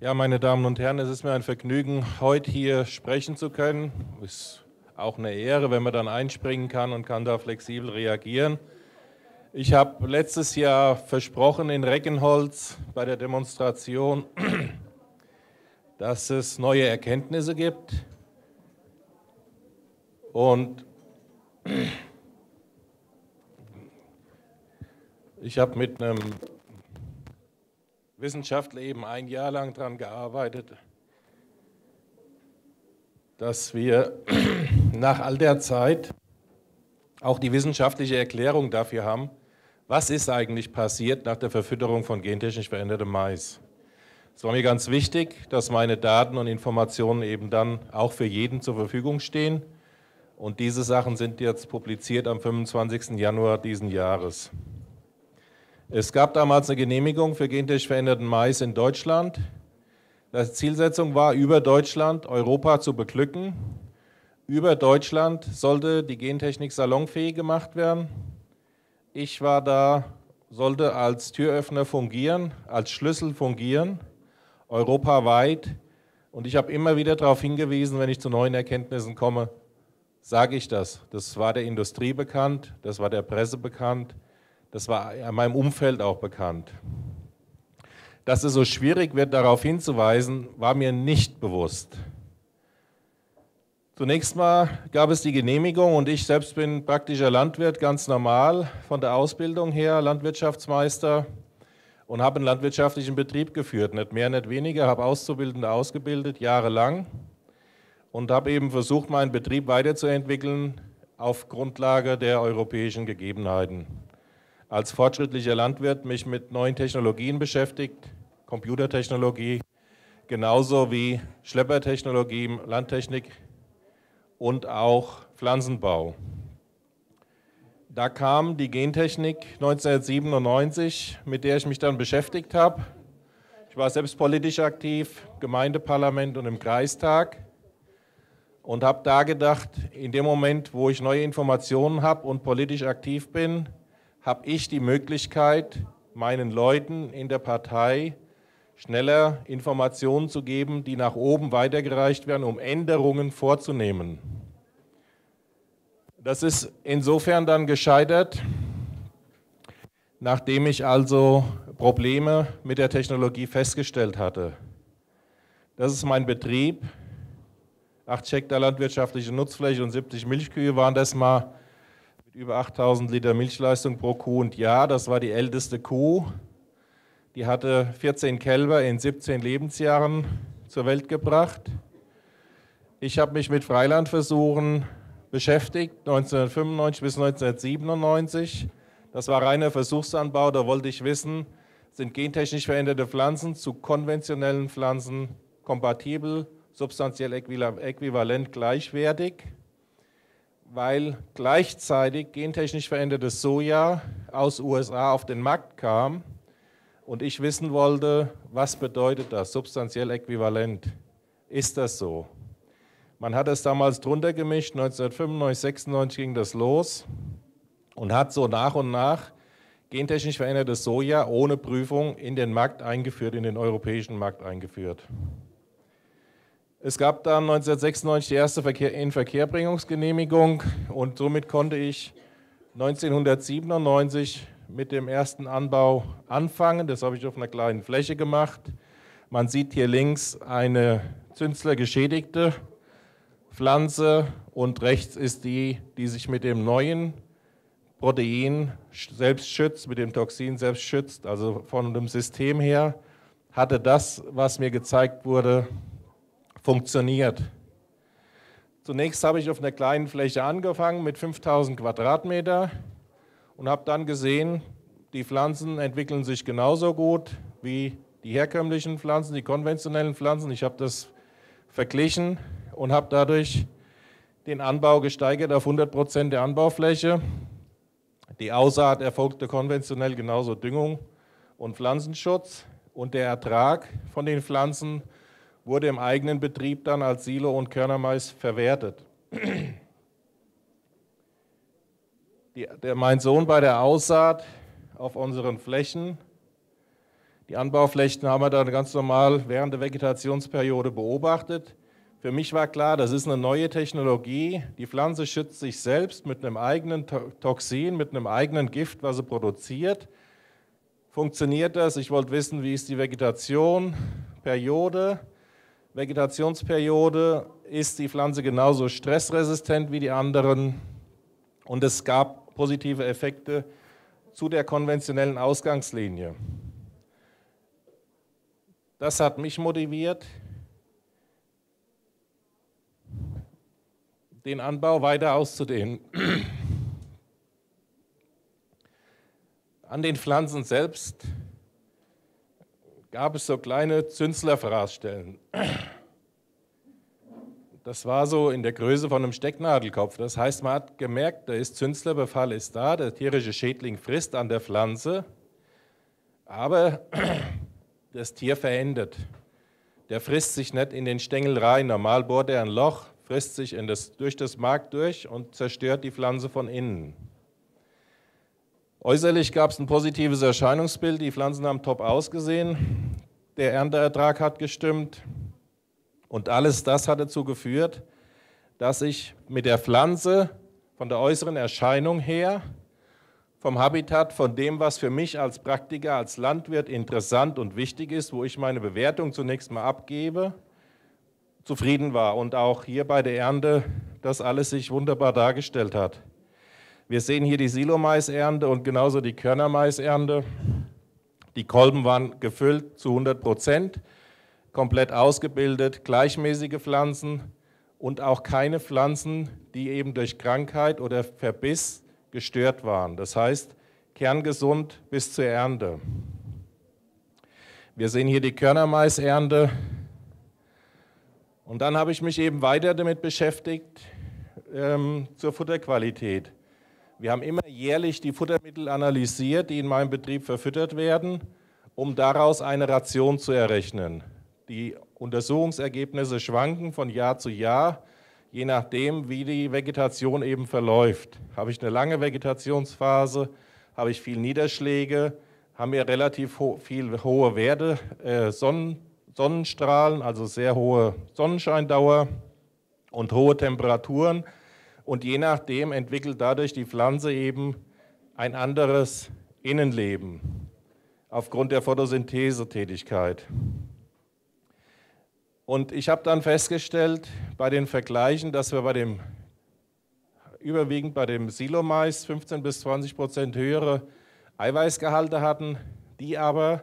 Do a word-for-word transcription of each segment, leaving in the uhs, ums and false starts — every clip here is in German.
Ja, meine Damen und Herren, es ist mir ein Vergnügen, heute hier sprechen zu können. Ist auch eine Ehre, wenn man dann einspringen kann und kann da flexibel reagieren. Ich habe letztes Jahr versprochen in Reckenholz bei der Demonstration, dass es neue Erkenntnisse gibt. Und ich habe mit einem Wissenschaftler eben ein Jahr lang daran gearbeitet, dass wir nach all der Zeit auch die wissenschaftliche Erklärung dafür haben, was ist eigentlich passiert nach der Verfütterung von gentechnisch verändertem Mais. Es war mir ganz wichtig, dass meine Daten und Informationen eben dann auch für jeden zur Verfügung stehen. Und diese Sachen sind jetzt publiziert am fünfundzwanzigsten Januar diesen Jahres. Es gab damals eine Genehmigung für gentechnisch veränderten Mais in Deutschland. Die Zielsetzung war, über Deutschland Europa zu beglücken. Über Deutschland sollte die Gentechnik salonfähig gemacht werden. Ich war da, sollte als Türöffner fungieren, als Schlüssel fungieren, europaweit. Und ich habe immer wieder darauf hingewiesen, wenn ich zu neuen Erkenntnissen komme, sage ich das. Das war der Industrie bekannt, das war der Presse bekannt, das war in meinem Umfeld auch bekannt. Dass es so schwierig wird, darauf hinzuweisen, war mir nicht bewusst. Zunächst mal gab es die Genehmigung und ich selbst bin praktischer Landwirt, ganz normal von der Ausbildung her, Landwirtschaftsmeister, und habe einen landwirtschaftlichen Betrieb geführt, nicht mehr, nicht weniger, habe Auszubildende ausgebildet, jahrelang, und habe eben versucht, meinen Betrieb weiterzuentwickeln auf Grundlage der europäischen Gegebenheiten. Als fortschrittlicher Landwirt mich mit neuen Technologien beschäftigt, Computertechnologie, genauso wie Schleppertechnologie, Landtechnik, und auch Pflanzenbau. Da kam die Gentechnik neunzehnhundertsiebenundneunzig, mit der ich mich dann beschäftigt habe. Ich war selbst politisch aktiv, Gemeindeparlament und im Kreistag, und habe da gedacht, in dem Moment, wo ich neue Informationen habe und politisch aktiv bin, habe ich die Möglichkeit, meinen Leuten in der Partei schneller Informationen zu geben, die nach oben weitergereicht werden, um Änderungen vorzunehmen. Das ist insofern dann gescheitert, nachdem ich also Probleme mit der Technologie festgestellt hatte. Das ist mein Betrieb, acht Hektar landwirtschaftliche Nutzfläche und siebzig Milchkühe waren das mal, mit über achttausend Liter Milchleistung pro Kuh und Jahr. Das war die älteste Kuh. Die hatte vierzehn Kälber in siebzehn Lebensjahren zur Welt gebracht. Ich habe mich mit Freilandversuchen beschäftigt, neunzehnhundertfünfundneunzig bis neunzehnhundertsiebenundneunzig. Das war reiner Versuchsanbau, da wollte ich wissen, sind gentechnisch veränderte Pflanzen zu konventionellen Pflanzen kompatibel, substanziell äquivalent, gleichwertig, weil gleichzeitig gentechnisch verändertes Soja aus U S A auf den Markt kam. Und ich wissen wollte, was bedeutet das, substanziell äquivalent, ist das so? Man hat es damals drunter gemischt, neunzehnhundertfünfundneunzig, sechsundneunzig ging das los und hat so nach und nach gentechnisch verändertes Soja ohne Prüfung in den Markt eingeführt, in den europäischen Markt eingeführt. Es gab dann neunzehnhundertsechsundneunzig die erste Inverkehrbringungsgenehmigung und somit konnte ich neunzehnhundertsiebenundneunzig mit dem ersten Anbau anfangen. Das habe ich auf einer kleinen Fläche gemacht. Man sieht hier links eine zünslergeschädigte Pflanze und rechts ist die, die sich mit dem neuen Protein selbst schützt, mit dem Toxin selbst schützt, also von dem System her hatte das, was mir gezeigt wurde, funktioniert. Zunächst habe ich auf einer kleinen Fläche angefangen mit fünftausend Quadratmeter. Und habe dann gesehen, die Pflanzen entwickeln sich genauso gut wie die herkömmlichen Pflanzen, die konventionellen Pflanzen. Ich habe das verglichen und habe dadurch den Anbau gesteigert auf hundert Prozent der Anbaufläche. Die Aussaat erfolgte konventionell, genauso Düngung und Pflanzenschutz. Und der Ertrag von den Pflanzen wurde im eigenen Betrieb dann als Silo- und Körnermais verwertet. Der, der, mein Sohn bei der Aussaat auf unseren Flächen, Die Anbauflächen haben wir dann ganz normal während der Vegetationsperiode beobachtet. Für mich war klar, das ist eine neue Technologie. Die Pflanze schützt sich selbst mit einem eigenen Toxin, mit einem eigenen Gift, was sie produziert. Funktioniert das? Ich wollte wissen, wie ist die Vegetation, Periode. Vegetationsperiode, ist die Pflanze genauso stressresistent wie die anderen? Und es gab positive Effekte zu der konventionellen Ausgangslinie. Das hat mich motiviert, den Anbau weiter auszudehnen. An den Pflanzen selbst gab es so kleine Zünslerfraßstellen. Das war so in der Größe von einem Stecknadelkopf. Das heißt, man hat gemerkt, der Zünslerbefall ist da, der tierische Schädling frisst an der Pflanze, aber das Tier verendet. Der frisst sich nicht in den Stängel rein. Normal bohrt er ein Loch, frisst sich in das, durch das Mark durch und zerstört die Pflanze von innen. Äußerlich gab es ein positives Erscheinungsbild, die Pflanzen haben top ausgesehen, der Ernteertrag hat gestimmt und alles das hat dazu geführt, dass ich mit der Pflanze von der äußeren Erscheinung her, vom Habitat, von dem, was für mich als Praktiker, als Landwirt interessant und wichtig ist, wo ich meine Bewertung zunächst mal abgebe, zufrieden war und auch hier bei der Ernte das alles sich wunderbar dargestellt hat. Wir sehen hier die Silo-Maisernte und genauso die Körnermaisernte. Die Kolben waren gefüllt zu hundert Prozent, komplett ausgebildet, gleichmäßige Pflanzen und auch keine Pflanzen, die eben durch Krankheit oder Verbiss gestört waren. Das heißt, kerngesund bis zur Ernte. Wir sehen hier die Körnermaisernte. Und dann habe ich mich eben weiter damit beschäftigt, ähm, zur Futterqualität. Wir haben immer jährlich die Futtermittel analysiert, die in meinem Betrieb verfüttert werden, um daraus eine Ration zu errechnen. Die Untersuchungsergebnisse schwanken von Jahr zu Jahr, je nachdem, wie die Vegetation eben verläuft. Habe ich eine lange Vegetationsphase, habe ich viele Niederschläge, haben wir relativ ho viel hohe Werte, äh, Sonnen Sonnenstrahlen, also sehr hohe Sonnenscheindauer und hohe Temperaturen. Und je nachdem entwickelt dadurch die Pflanze eben ein anderes Innenleben aufgrund der Photosynthesetätigkeit. Und ich habe dann festgestellt bei den Vergleichen, dass wir bei dem überwiegend bei dem Silomais fünfzehn bis zwanzig Prozent höhere Eiweißgehalte hatten, die aber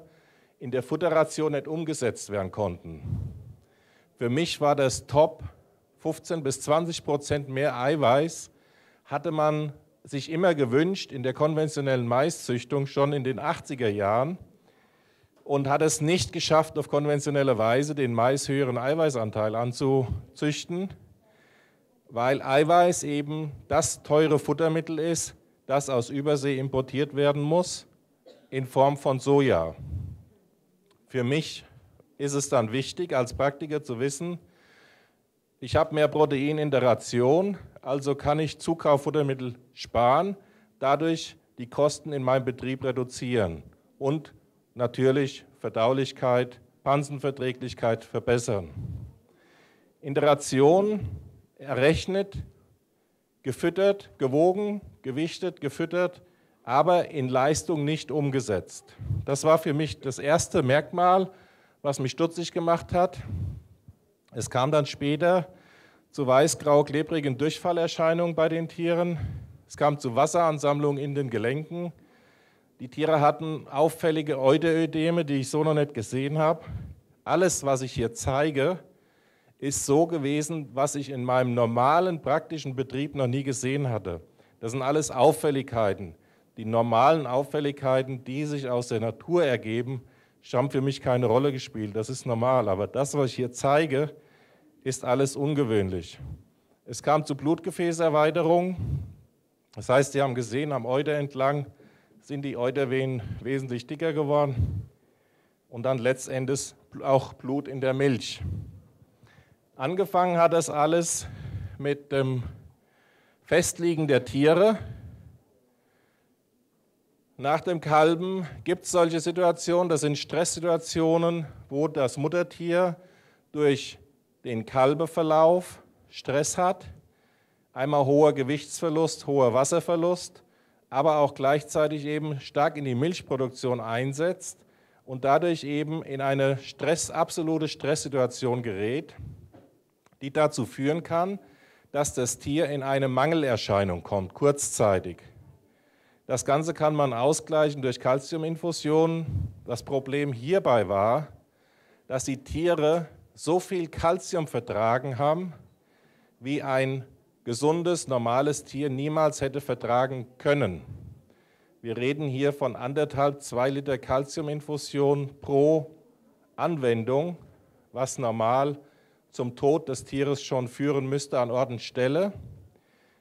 in der Futterration nicht umgesetzt werden konnten. Für mich war das top. fünfzehn bis zwanzig Prozent mehr Eiweiß hatte man sich immer gewünscht in der konventionellen Maiszüchtung schon in den achtziger Jahren und hat es nicht geschafft, auf konventionelle Weise den Mais höheren Eiweißanteil anzuzüchten, weil Eiweiß eben das teure Futtermittel ist, das aus Übersee importiert werden muss in Form von Soja. Für mich ist es dann wichtig, als Praktiker zu wissen, ich habe mehr Protein in der Ration, also kann ich Zuckerfuttermittel sparen, dadurch die Kosten in meinem Betrieb reduzieren und natürlich Verdaulichkeit, Pansenverträglichkeit verbessern. In der Ration errechnet, gefüttert, gewogen, gewichtet, gefüttert, aber in Leistung nicht umgesetzt. Das war für mich das erste Merkmal, was mich stutzig gemacht hat. Es kam dann später zu weiß-grau-klebrigen Durchfallerscheinungen bei den Tieren. Es kam zu Wasseransammlungen in den Gelenken. Die Tiere hatten auffällige Euterödeme, die ich so noch nicht gesehen habe. Alles, was ich hier zeige, ist so gewesen, was ich in meinem normalen praktischen Betrieb noch nie gesehen hatte. Das sind alles Auffälligkeiten. Die normalen Auffälligkeiten, die sich aus der Natur ergeben, haben für mich keine Rolle gespielt. Das ist normal, aber das, was ich hier zeige, ist alles ungewöhnlich. Es kam zu Blutgefäßerweiterung, das heißt, Sie haben gesehen, am Euter entlang sind die Eutervenen wesentlich dicker geworden und dann letztendlich auch Blut in der Milch. Angefangen hat das alles mit dem Festliegen der Tiere Nach dem Kalben gibt es solche Situationen, das sind Stresssituationen, wo das Muttertier durch den Kalbeverlauf Stress hat, einmal hoher Gewichtsverlust, hoher Wasserverlust, aber auch gleichzeitig eben stark in die Milchproduktion einsetzt und dadurch eben in eine Stress, absolute Stresssituation gerät, die dazu führen kann, dass das Tier in eine Mangelerscheinung kommt, kurzzeitig. Das Ganze kann man ausgleichen durch Kalziuminfusionen. Das Problem hierbei war, dass die Tiere so viel Kalzium vertragen haben, wie ein gesundes, normales Tier niemals hätte vertragen können. Wir reden hier von anderthalb, zwei Liter Kalziuminfusion pro Anwendung, was normal zum Tod des Tieres schon führen müsste an Ort und Stelle.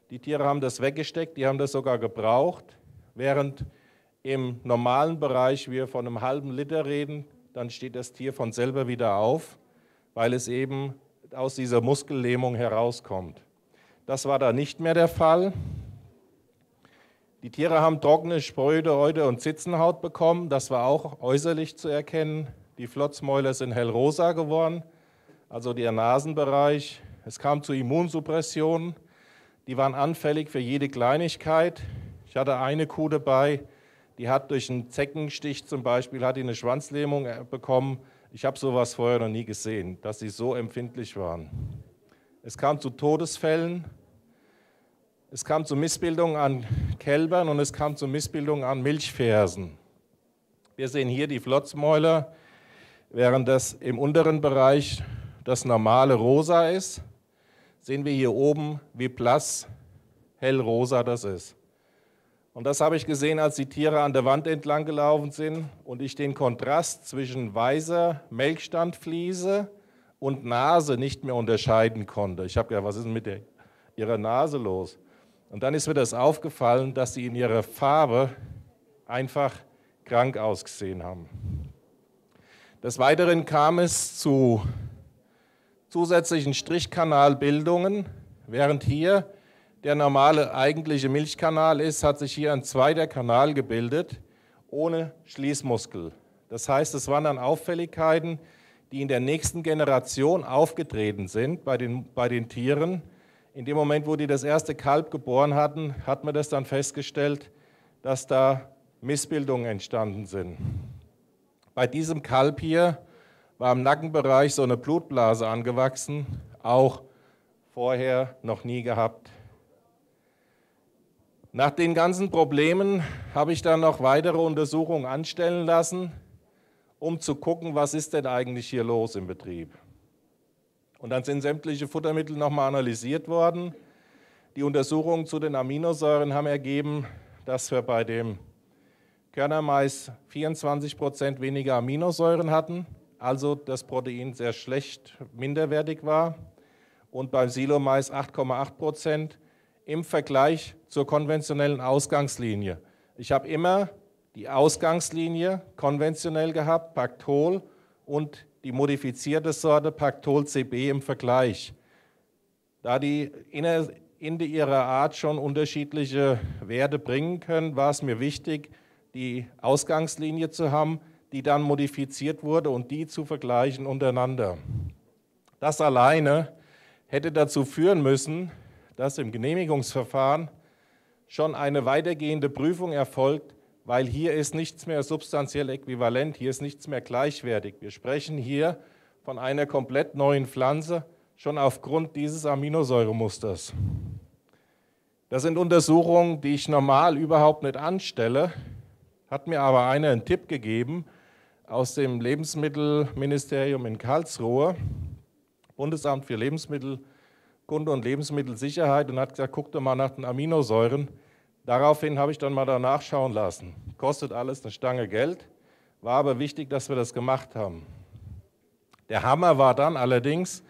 Die Tiere haben das weggesteckt, die haben das sogar gebraucht. Während im normalen Bereich wir von einem halben Liter reden, dann steht das Tier von selber wieder auf, weil es eben aus dieser Muskellähmung herauskommt. Das war da nicht mehr der Fall. Die Tiere haben trockene, spröde Häute und Zitzenhaut bekommen. Das war auch äußerlich zu erkennen. Die Flotzmäuler sind hellrosa geworden, also der Nasenbereich. Es kam zu Immunsuppressionen. Die waren anfällig für jede Kleinigkeit. Ich hatte eine Kuh dabei, die hat durch einen Zeckenstich zum Beispiel hat die eine Schwanzlähmung bekommen. Ich habe sowas vorher noch nie gesehen, dass sie so empfindlich waren. Es kam zu Todesfällen, es kam zu Missbildungen an Kälbern und es kam zu Missbildungen an Milchfersen. Wir sehen hier die Flotzmäuler, während das im unteren Bereich das normale Rosa ist, sehen wir hier oben, wie blass hellrosa das ist. Und das habe ich gesehen, als die Tiere an der Wand entlang gelaufen sind und ich den Kontrast zwischen weißer Melkstandfliese und Nase nicht mehr unterscheiden konnte. Ich habe gedacht, was ist denn mit der, ihrer Nase los? Und dann ist mir das aufgefallen, dass sie in ihrer Farbe einfach krank ausgesehen haben. Des Weiteren kam es zu zusätzlichen Strichkanalbildungen, während hier der normale eigentliche Milchkanal ist, hat sich hier ein zweiter Kanal gebildet, ohne Schließmuskel. Das heißt, es waren dann Auffälligkeiten, die in der nächsten Generation aufgetreten sind bei den, bei den Tieren. In dem Moment, wo die das erste Kalb geboren hatten, hat man das dann festgestellt, dass da Missbildungen entstanden sind. Bei diesem Kalb hier war im Nackenbereich so eine Blutblase angewachsen, auch vorher noch nie gehabt. Nach den ganzen Problemen habe ich dann noch weitere Untersuchungen anstellen lassen, um zu gucken, was ist denn eigentlich hier los im Betrieb. Und dann sind sämtliche Futtermittel nochmal analysiert worden. Die Untersuchungen zu den Aminosäuren haben ergeben, dass wir bei dem Körnermais vierundzwanzig Prozent weniger Aminosäuren hatten, also das Protein sehr schlecht minderwertig war, und beim Silomais acht Komma acht Prozent. Im Vergleich zur konventionellen Ausgangslinie. Ich habe immer die Ausgangslinie konventionell gehabt, Pactol, und die modifizierte Sorte Pactol C B im Vergleich. Da die in ihrer Art schon unterschiedliche Werte bringen können, war es mir wichtig, die Ausgangslinie zu haben, die dann modifiziert wurde und die zu vergleichen untereinander. Das alleine hätte dazu führen müssen, dass im Genehmigungsverfahren schon eine weitergehende Prüfung erfolgt, weil hier ist nichts mehr substanziell äquivalent, hier ist nichts mehr gleichwertig. Wir sprechen hier von einer komplett neuen Pflanze, schon aufgrund dieses Aminosäuremusters. Das sind Untersuchungen, die ich normal überhaupt nicht anstelle, hat mir aber einer einen Tipp gegeben aus dem Lebensmittelministerium in Karlsruhe, Bundesamt für Lebensmittel Kunde und Lebensmittelsicherheit, und hat gesagt, guck doch mal nach den Aminosäuren. Daraufhin habe ich dann mal danach schauen lassen. Kostet alles eine Stange Geld, war aber wichtig, dass wir das gemacht haben. Der Hammer war dann allerdings,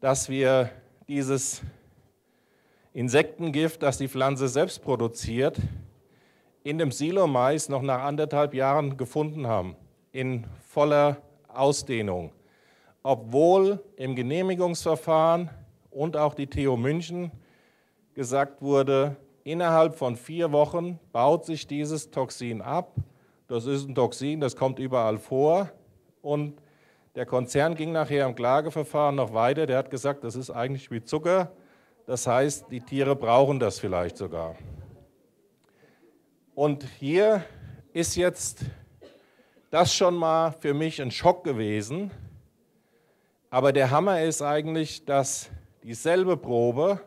dass wir dieses Insektengift, das die Pflanze selbst produziert, in dem Silomais noch nach anderthalb Jahren gefunden haben, in voller Ausdehnung. Obwohl im Genehmigungsverfahren und auch die T U München gesagt wurde, Innerhalb von vier Wochen baut sich dieses Toxin ab. Das ist ein Toxin, das kommt überall vor. Und der Konzern ging nachher im Klageverfahren noch weiter. Der hat gesagt, das ist eigentlich wie Zucker. Das heißt, die Tiere brauchen das vielleicht sogar. Und hier ist jetzt das schon mal für mich ein Schock gewesen. Aber der Hammer ist eigentlich, dass dieselbe Probe,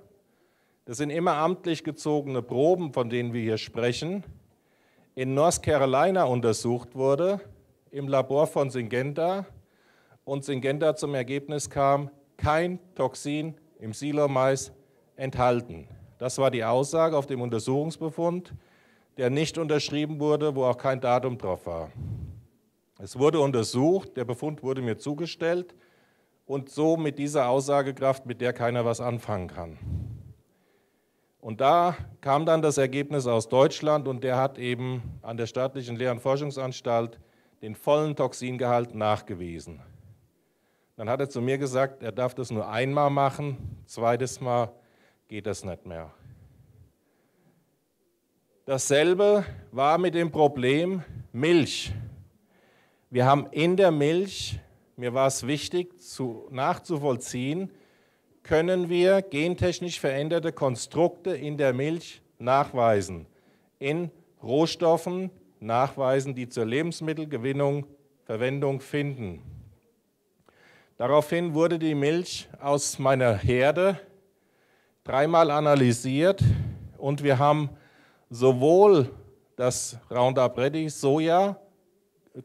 das sind immer amtlich gezogene Proben, von denen wir hier sprechen, in North Carolina untersucht wurde, im Labor von Syngenta, und Syngenta zum Ergebnis kam, kein Toxin im Silomais enthalten. Das war die Aussage auf dem Untersuchungsbefund, der nicht unterschrieben wurde, wo auch kein Datum drauf war. Es wurde untersucht, der Befund wurde mir zugestellt und so mit dieser Aussagekraft, mit der keiner was anfangen kann. Und da kam dann das Ergebnis aus Deutschland und der hat eben an der Staatlichen Lehr- und Forschungsanstalt den vollen Toxingehalt nachgewiesen. Dann hat er zu mir gesagt, er darf das nur einmal machen, zweites Mal geht das nicht mehr. Dasselbe war mit dem Problem Milch. Wir haben in der Milch, mir war es wichtig zu, nachzuvollziehen, können wir gentechnisch veränderte Konstrukte in der Milch nachweisen, in Rohstoffen nachweisen, die zur Lebensmittelgewinnung Verwendung finden. Daraufhin wurde die Milch aus meiner Herde dreimal analysiert und wir haben sowohl das Roundup Ready Soja,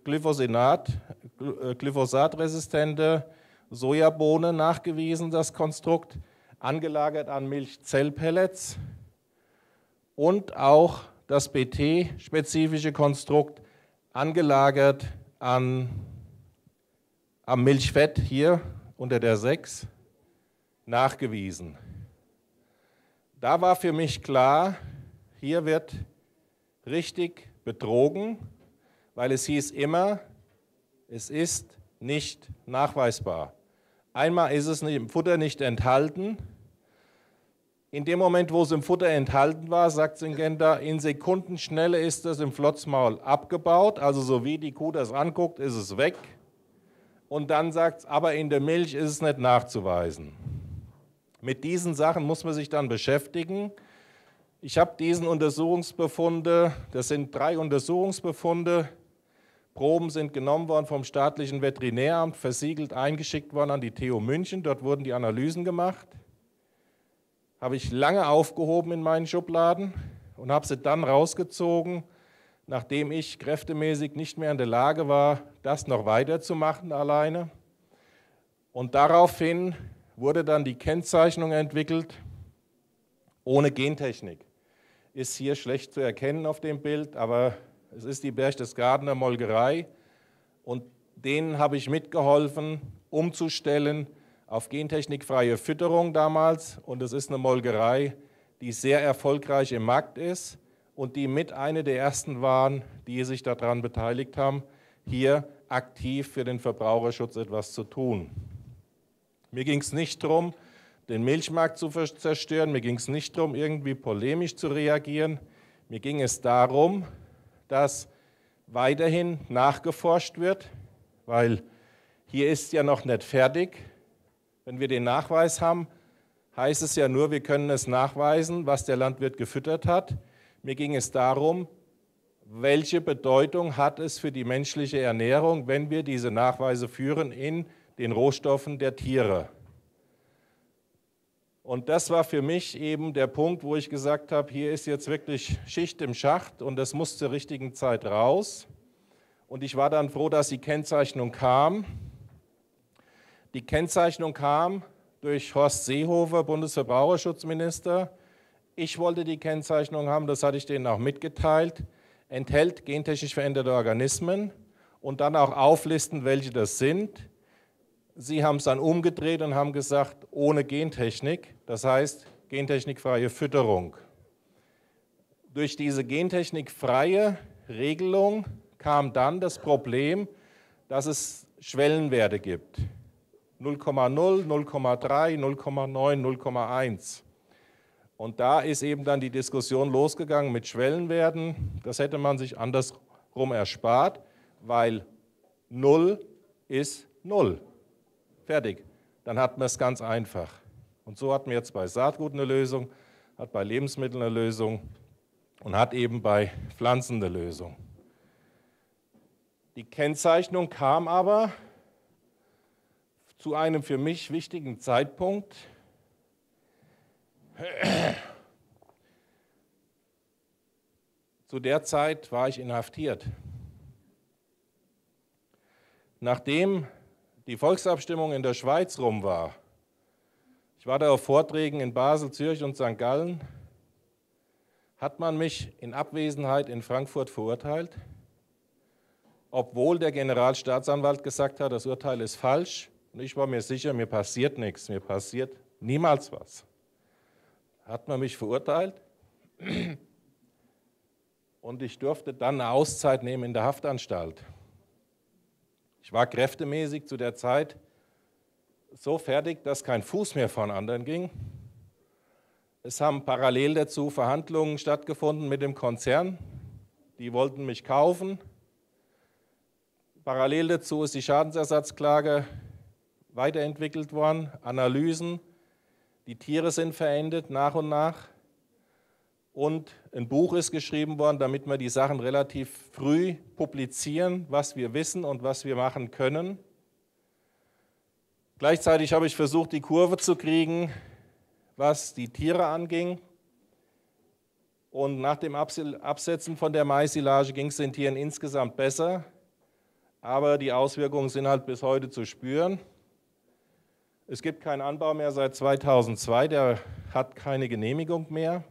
Glyphosat, glyphosatresistente Sojabohne nachgewiesen, das Konstrukt, angelagert an Milchzellpellets und auch das B T-spezifische Konstrukt, angelagert an, am Milchfett hier unter der sechs, nachgewiesen. Da war für mich klar, hier wird richtig betrogen, weil es hieß immer, es ist nicht nachweisbar. Einmal ist es im Futter nicht enthalten. In dem Moment, wo es im Futter enthalten war, sagt Syngenta, in Sekundenschnelle ist es im Flotzmaul abgebaut. Also so wie die Kuh das anguckt, ist es weg. Und dann sagt es, aber in der Milch ist es nicht nachzuweisen. Mit diesen Sachen muss man sich dann beschäftigen. Ich habe diesen Untersuchungsbefunde, das sind drei Untersuchungsbefunde, Proben sind genommen worden vom staatlichen Veterinäramt, versiegelt, eingeschickt worden an die T U München. Dort wurden die Analysen gemacht. Habe ich lange aufgehoben in meinen Schubladen und habe sie dann rausgezogen, nachdem ich kräftemäßig nicht mehr in der Lage war, das noch weiterzumachen alleine. Und daraufhin wurde dann die Kennzeichnung entwickelt, ohne Gentechnik. Ist hier schlecht zu erkennen auf dem Bild, aber es ist die Berchtesgadener Molkerei und denen habe ich mitgeholfen, umzustellen auf gentechnikfreie Fütterung damals. Und es ist eine Molkerei, die sehr erfolgreich im Markt ist und die mit eine der ersten waren, die sich daran beteiligt haben, hier aktiv für den Verbraucherschutz etwas zu tun. Mir ging es nicht darum, den Milchmarkt zu zerstören, mir ging es nicht darum, irgendwie polemisch zu reagieren. Mir ging es darum, dass weiterhin nachgeforscht wird, weil hier ist ja noch nicht fertig. Wenn wir den Nachweis haben, heißt es ja nur, wir können es nachweisen, was der Landwirt gefüttert hat. Mir ging es darum, welche Bedeutung hat es für die menschliche Ernährung, wenn wir diese Nachweise führen in den Rohstoffen der Tiere. Und das war für mich eben der Punkt, wo ich gesagt habe, hier ist jetzt wirklich Schicht im Schacht und das muss zur richtigen Zeit raus. Und ich war dann froh, dass die Kennzeichnung kam. Die Kennzeichnung kam durch Horst Seehofer, Bundesverbraucherschutzminister. Ich wollte die Kennzeichnung haben, das hatte ich denen auch mitgeteilt. Enthält gentechnisch veränderte Organismen und dann auch auflisten, welche das sind. Sie haben es dann umgedreht und haben gesagt, ohne Gentechnik, das heißt gentechnikfreie Fütterung. Durch diese gentechnikfreie Regelung kam dann das Problem, dass es Schwellenwerte gibt. null Komma null, null Komma drei, null Komma neun, null Komma eins. Und da ist eben dann die Diskussion losgegangen mit Schwellenwerten. Das hätte man sich andersrum erspart, weil null ist null. Fertig. Dann hat man es ganz einfach. Und so hat man jetzt bei Saatgut eine Lösung, hat bei Lebensmitteln eine Lösung und hat eben bei Pflanzen eine Lösung. Die Kennzeichnung kam aber zu einem für mich wichtigen Zeitpunkt. Zu der Zeit war ich inhaftiert. Nachdem die Volksabstimmung in der Schweiz rum war, ich war da auf Vorträgen in Basel, Zürich und Sankt Gallen, hat man mich in Abwesenheit in Frankfurt verurteilt, obwohl der Generalstaatsanwalt gesagt hat, das Urteil ist falsch. Und ich war mir sicher, mir passiert nichts, mir passiert niemals was. Hat man mich verurteilt und ich durfte dann eine Auszeit nehmen in der Haftanstalt. Ich war kräftemäßig zu der Zeit so fertig, dass kein Fuß mehr von anderen ging. Es haben parallel dazu Verhandlungen stattgefunden mit dem Konzern. Die wollten mich kaufen. Parallel dazu ist die Schadensersatzklage weiterentwickelt worden, Analysen. Die Tiere sind verendet nach und nach und ein Buch ist geschrieben worden, damit wir die Sachen relativ früh publizieren, was wir wissen und was wir machen können. Gleichzeitig habe ich versucht, die Kurve zu kriegen, was die Tiere anging. Und nach dem Absetzen von der Mais-Silage ging es den Tieren insgesamt besser, aber die Auswirkungen sind halt bis heute zu spüren. Es gibt keinen Anbau mehr seit zweitausendzwei, der hat keine Genehmigung mehr.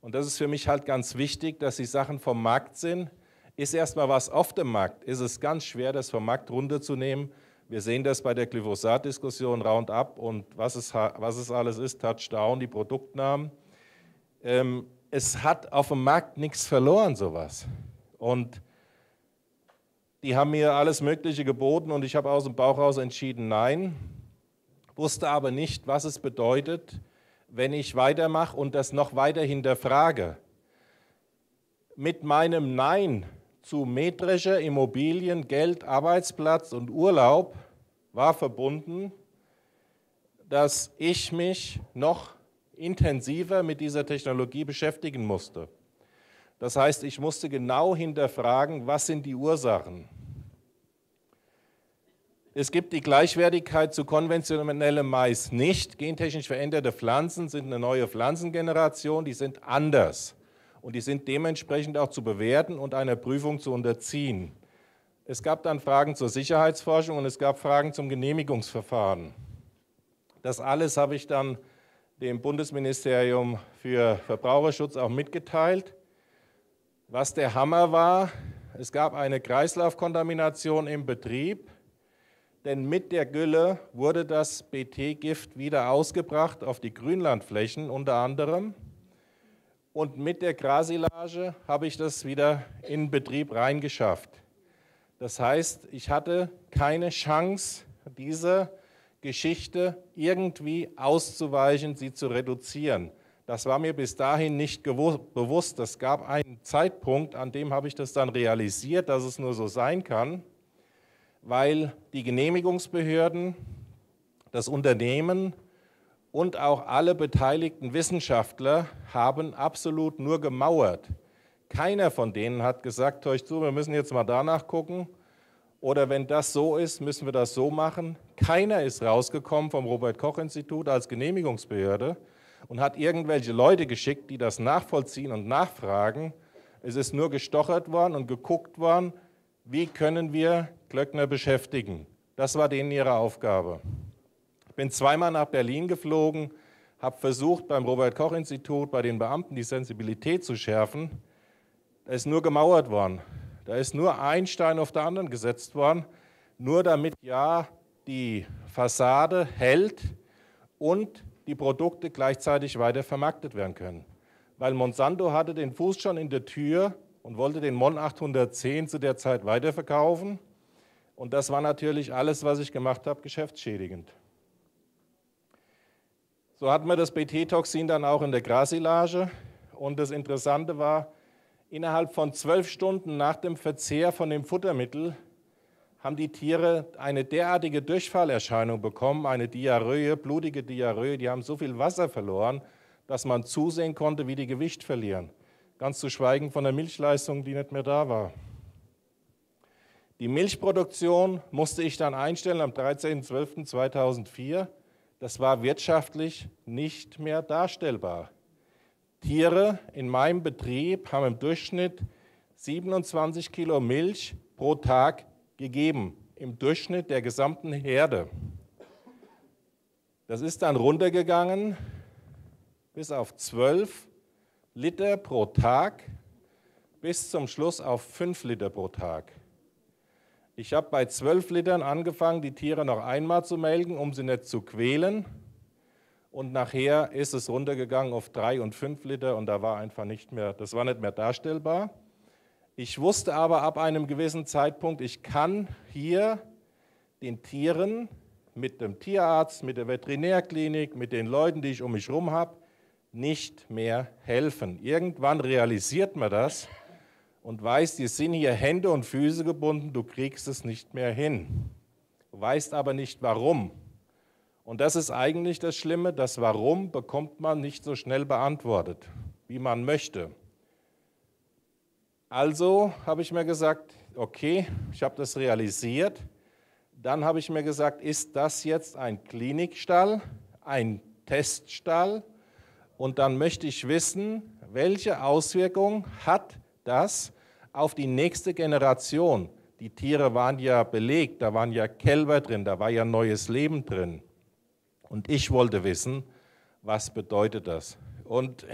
Und das ist für mich halt ganz wichtig, dass die Sachen vom Markt sind. Ist erstmal was auf dem Markt, ist es ganz schwer, das vom Markt runterzunehmen. Wir sehen das bei der Glyphosat-Diskussion, Roundup und was es, was es alles ist, Touchdown, die Produktnamen. Ähm, es hat auf dem Markt nichts verloren, sowas. Und die haben mir alles Mögliche geboten und ich habe aus dem Bauch raus entschieden, nein. Wusste aber nicht, was es bedeutet, wenn ich weitermache und das noch weiter hinterfrage. Mit meinem Nein zu metrischer Immobilien, Geld, Arbeitsplatz und Urlaub war verbunden, dass ich mich noch intensiver mit dieser Technologie beschäftigen musste. Das heißt, ich musste genau hinterfragen, was sind die Ursachen. Es gibt die Gleichwertigkeit zu konventionellem Mais nicht. Gentechnisch veränderte Pflanzen sind eine neue Pflanzengeneration, die sind anders und die sind dementsprechend auch zu bewerten und einer Prüfung zu unterziehen. Es gab dann Fragen zur Sicherheitsforschung und es gab Fragen zum Genehmigungsverfahren. Das alles habe ich dann dem Bundesministerium für Verbraucherschutz auch mitgeteilt. Was der Hammer war, es gab eine Kreislaufkontamination im Betrieb. Denn mit der Gülle wurde das B T-Gift wieder ausgebracht auf die Grünlandflächen unter anderem. Und mit der Grassilage habe ich das wieder in den Betrieb reingeschafft. Das heißt, ich hatte keine Chance, diese Geschichte irgendwie auszuweichen, sie zu reduzieren. Das war mir bis dahin nicht bewusst. Es gab einen Zeitpunkt, an dem habe ich das dann realisiert, dass es nur so sein kann. Weil die Genehmigungsbehörden, das Unternehmen und auch alle beteiligten Wissenschaftler haben absolut nur gemauert. Keiner von denen hat gesagt, hör ich zu, wir müssen jetzt mal danach gucken oder wenn das so ist, müssen wir das so machen. Keiner ist rausgekommen vom Robert-Koch-Institut als Genehmigungsbehörde und hat irgendwelche Leute geschickt, die das nachvollziehen und nachfragen. Es ist nur gestochert worden und geguckt worden, wie können wir Glöckner beschäftigen. Das war denen ihre Aufgabe. Ich bin zweimal nach Berlin geflogen, habe versucht, beim Robert-Koch-Institut, bei den Beamten die Sensibilität zu schärfen. Da ist nur gemauert worden. Da ist nur ein Stein auf den anderen gesetzt worden, nur damit ja die Fassade hält und die Produkte gleichzeitig weiter vermarktet werden können. Weil Monsanto hatte den Fuß schon in der Tür und wollte den MON achthundertzehn zu der Zeit weiterverkaufen. Und das war natürlich alles, was ich gemacht habe, geschäftsschädigend. So hatten wir das B T-Toxin dann auch in der Grassilage. Und das Interessante war, innerhalb von zwölf Stunden nach dem Verzehr von dem Futtermittel haben die Tiere eine derartige Durchfallerscheinung bekommen, eine Diarrhoe, blutige Diarrhoe. Die haben so viel Wasser verloren, dass man zusehen konnte, wie die Gewicht verlieren. Ganz zu schweigen von der Milchleistung, die nicht mehr da war. Die Milchproduktion musste ich dann einstellen am dreizehnten zwölften zweitausendvier. Das war wirtschaftlich nicht mehr darstellbar. Tiere in meinem Betrieb haben im Durchschnitt siebenundzwanzig Kilo Milch pro Tag gegeben, im Durchschnitt der gesamten Herde. Das ist dann runtergegangen bis auf zwölf Liter pro Tag, bis zum Schluss auf fünf Liter pro Tag. Ich habe bei zwölf Litern angefangen, die Tiere noch einmal zu melken, um sie nicht zu quälen. Und nachher ist es runtergegangen auf drei und fünf Liter und da war einfach nicht mehr, das war nicht mehr darstellbar. Ich wusste aber ab einem gewissen Zeitpunkt, ich kann hier den Tieren mit dem Tierarzt, mit der Veterinärklinik, mit den Leuten, die ich um mich herum habe, nicht mehr helfen. Irgendwann realisiert man das. Und weißt, die sind hier Hände und Füße gebunden, du kriegst es nicht mehr hin. Du weißt aber nicht, warum. Und das ist eigentlich das Schlimme, das Warum bekommt man nicht so schnell beantwortet, wie man möchte. Also habe ich mir gesagt, okay, ich habe das realisiert. Dann habe ich mir gesagt, ist das jetzt ein Klinikstall, ein Teststall? Und dann möchte ich wissen, welche Auswirkung hat das auf die nächste Generation. Die Tiere waren ja belegt, da waren ja Kälber drin, da war ja neues Leben drin. Und ich wollte wissen, was bedeutet das? Und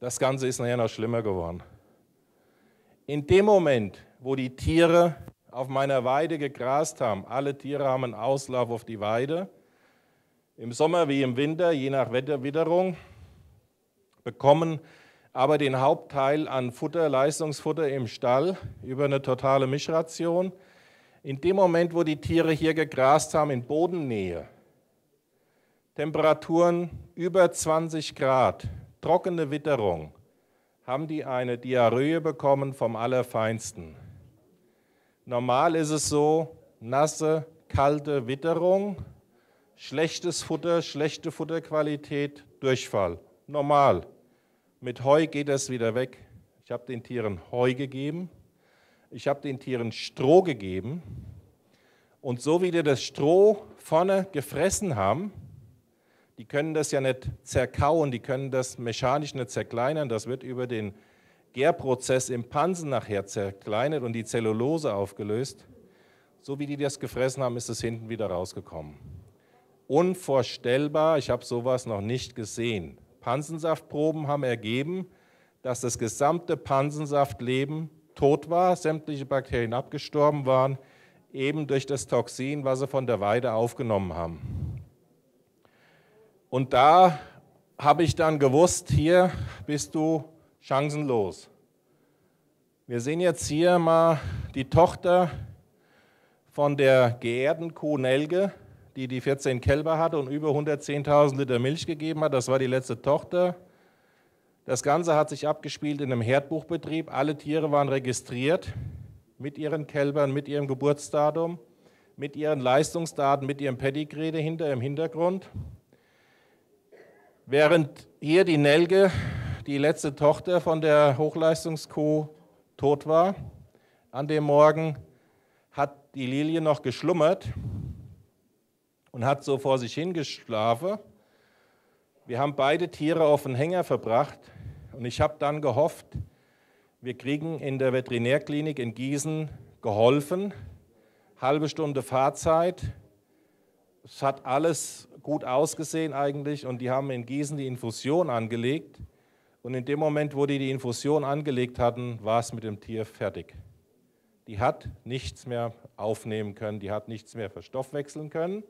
das Ganze ist nachher noch schlimmer geworden. In dem Moment, wo die Tiere auf meiner Weide gegrast haben, alle Tiere haben einen Auslauf auf die Weide, im Sommer wie im Winter, je nach Wetterwitterung, bekommen aber den Hauptteil an Futter, Leistungsfutter im Stall über eine totale Mischration. In dem Moment, wo die Tiere hier gegrast haben, in Bodennähe, Temperaturen über zwanzig Grad, trockene Witterung, haben die eine Diarrhoe bekommen vom Allerfeinsten. Normal ist es so, nasse, kalte Witterung, schlechtes Futter, schlechte Futterqualität, Durchfall. Normal. Mit Heu geht das wieder weg. Ich habe den Tieren Heu gegeben, ich habe den Tieren Stroh gegeben und so wie die das Stroh vorne gefressen haben, die können das ja nicht zerkauen, die können das mechanisch nicht zerkleinern, das wird über den Gärprozess im Pansen nachher zerkleinert und die Zellulose aufgelöst. So wie die das gefressen haben, ist es hinten wieder rausgekommen. Unvorstellbar, ich habe sowas noch nicht gesehen. Pansensaftproben haben ergeben, dass das gesamte Pansensaftleben tot war, sämtliche Bakterien abgestorben waren, eben durch das Toxin, was sie von der Weide aufgenommen haben. Und da habe ich dann gewusst, hier bist du chancenlos. Wir sehen jetzt hier mal die Tochter von der geehrten Kuh Nelke, die die vierzehn Kälber hatte und über hundertzehntausend Liter Milch gegeben hat. Das war die letzte Tochter. Das Ganze hat sich abgespielt in einem Herdbuchbetrieb. Alle Tiere waren registriert mit ihren Kälbern, mit ihrem Geburtsdatum, mit ihren Leistungsdaten, mit ihrem Pedigree dahinter im Hintergrund. Während hier die Nelke, die letzte Tochter von der Hochleistungskuh, tot war, an dem Morgen hat die Lilie noch geschlummert und hat so vor sich hingeschlafen. Wir haben beide Tiere auf den Hänger verbracht und ich habe dann gehofft, wir kriegen in der Veterinärklinik in Gießen geholfen. Halbe Stunde Fahrzeit, es hat alles gut ausgesehen eigentlich und die haben in Gießen die Infusion angelegt und in dem Moment, wo die die Infusion angelegt hatten, war es mit dem Tier fertig. Die hat nichts mehr aufnehmen können, die hat nichts mehr verstoffwechseln können.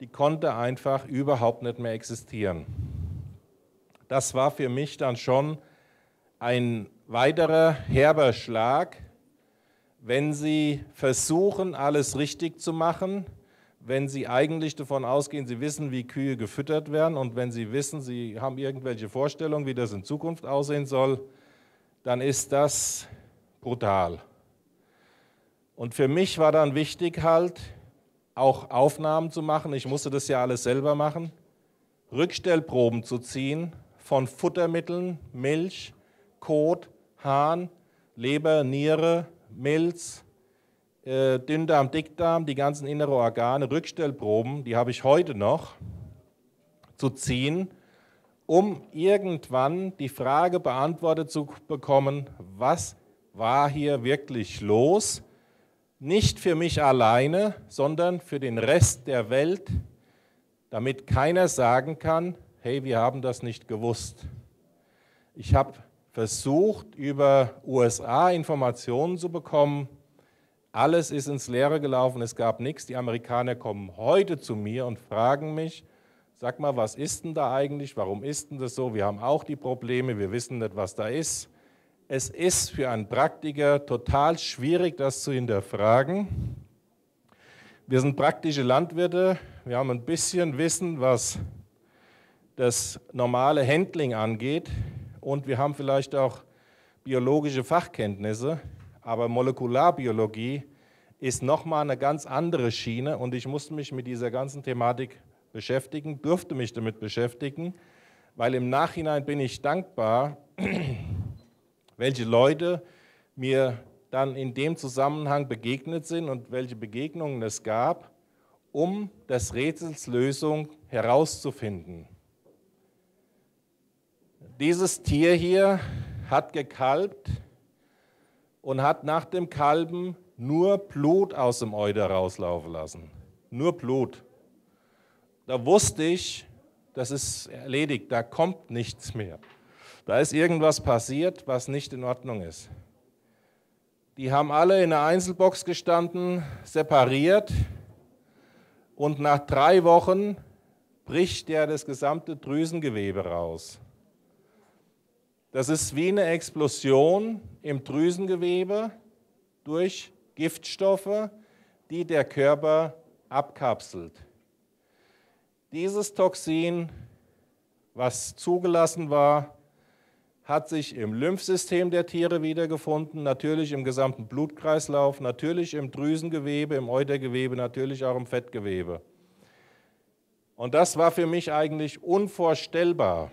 Die konnte einfach überhaupt nicht mehr existieren. Das war für mich dann schon ein weiterer herber Schlag, wenn Sie versuchen, alles richtig zu machen, wenn Sie eigentlich davon ausgehen, Sie wissen, wie Kühe gefüttert werden, und wenn Sie wissen, Sie haben irgendwelche Vorstellungen, wie das in Zukunft aussehen soll, dann ist das brutal. Und für mich war dann wichtig, halt auch Aufnahmen zu machen. Ich musste das ja alles selber machen. Rückstellproben zu ziehen von Futtermitteln, Milch, Kot, Hahn, Leber, Niere, Milz, äh, Dünndarm, Dickdarm, die ganzen inneren Organe, Rückstellproben, die habe ich heute noch zu ziehen, um irgendwann die Frage beantwortet zu bekommen, was war hier wirklich los? Nicht für mich alleine, sondern für den Rest der Welt, damit keiner sagen kann, hey, wir haben das nicht gewusst. Ich habe versucht, über U S A Informationen zu bekommen. Alles ist ins Leere gelaufen, es gab nichts. Die Amerikaner kommen heute zu mir und fragen mich, sag mal, was ist denn da eigentlich, warum ist denn das so? Wir haben auch die Probleme, wir wissen nicht, was da ist. Es ist für einen Praktiker total schwierig, das zu hinterfragen. Wir sind praktische Landwirte, wir haben ein bisschen Wissen, was das normale Handling angeht, und wir haben vielleicht auch biologische Fachkenntnisse, aber Molekularbiologie ist nochmal eine ganz andere Schiene, und ich musste mich mit dieser ganzen Thematik beschäftigen, durfte mich damit beschäftigen, weil im Nachhinein bin ich dankbar, welche Leute mir dann in dem Zusammenhang begegnet sind und welche Begegnungen es gab, um das Rätsels Lösung herauszufinden. Dieses Tier hier hat gekalbt und hat nach dem Kalben nur Blut aus dem Euter rauslaufen lassen. Nur Blut. Da wusste ich, das ist erledigt, da kommt nichts mehr. Da ist irgendwas passiert, was nicht in Ordnung ist. Die haben alle in einer Einzelbox gestanden, separiert, und nach drei Wochen bricht ja das gesamte Drüsengewebe raus. Das ist wie eine Explosion im Drüsengewebe durch Giftstoffe, die der Körper abkapselt. Dieses Toxin, was zugelassen war, hat sich im Lymphsystem der Tiere wiedergefunden, natürlich im gesamten Blutkreislauf, natürlich im Drüsengewebe, im Eutergewebe, natürlich auch im Fettgewebe. Und das war für mich eigentlich unvorstellbar.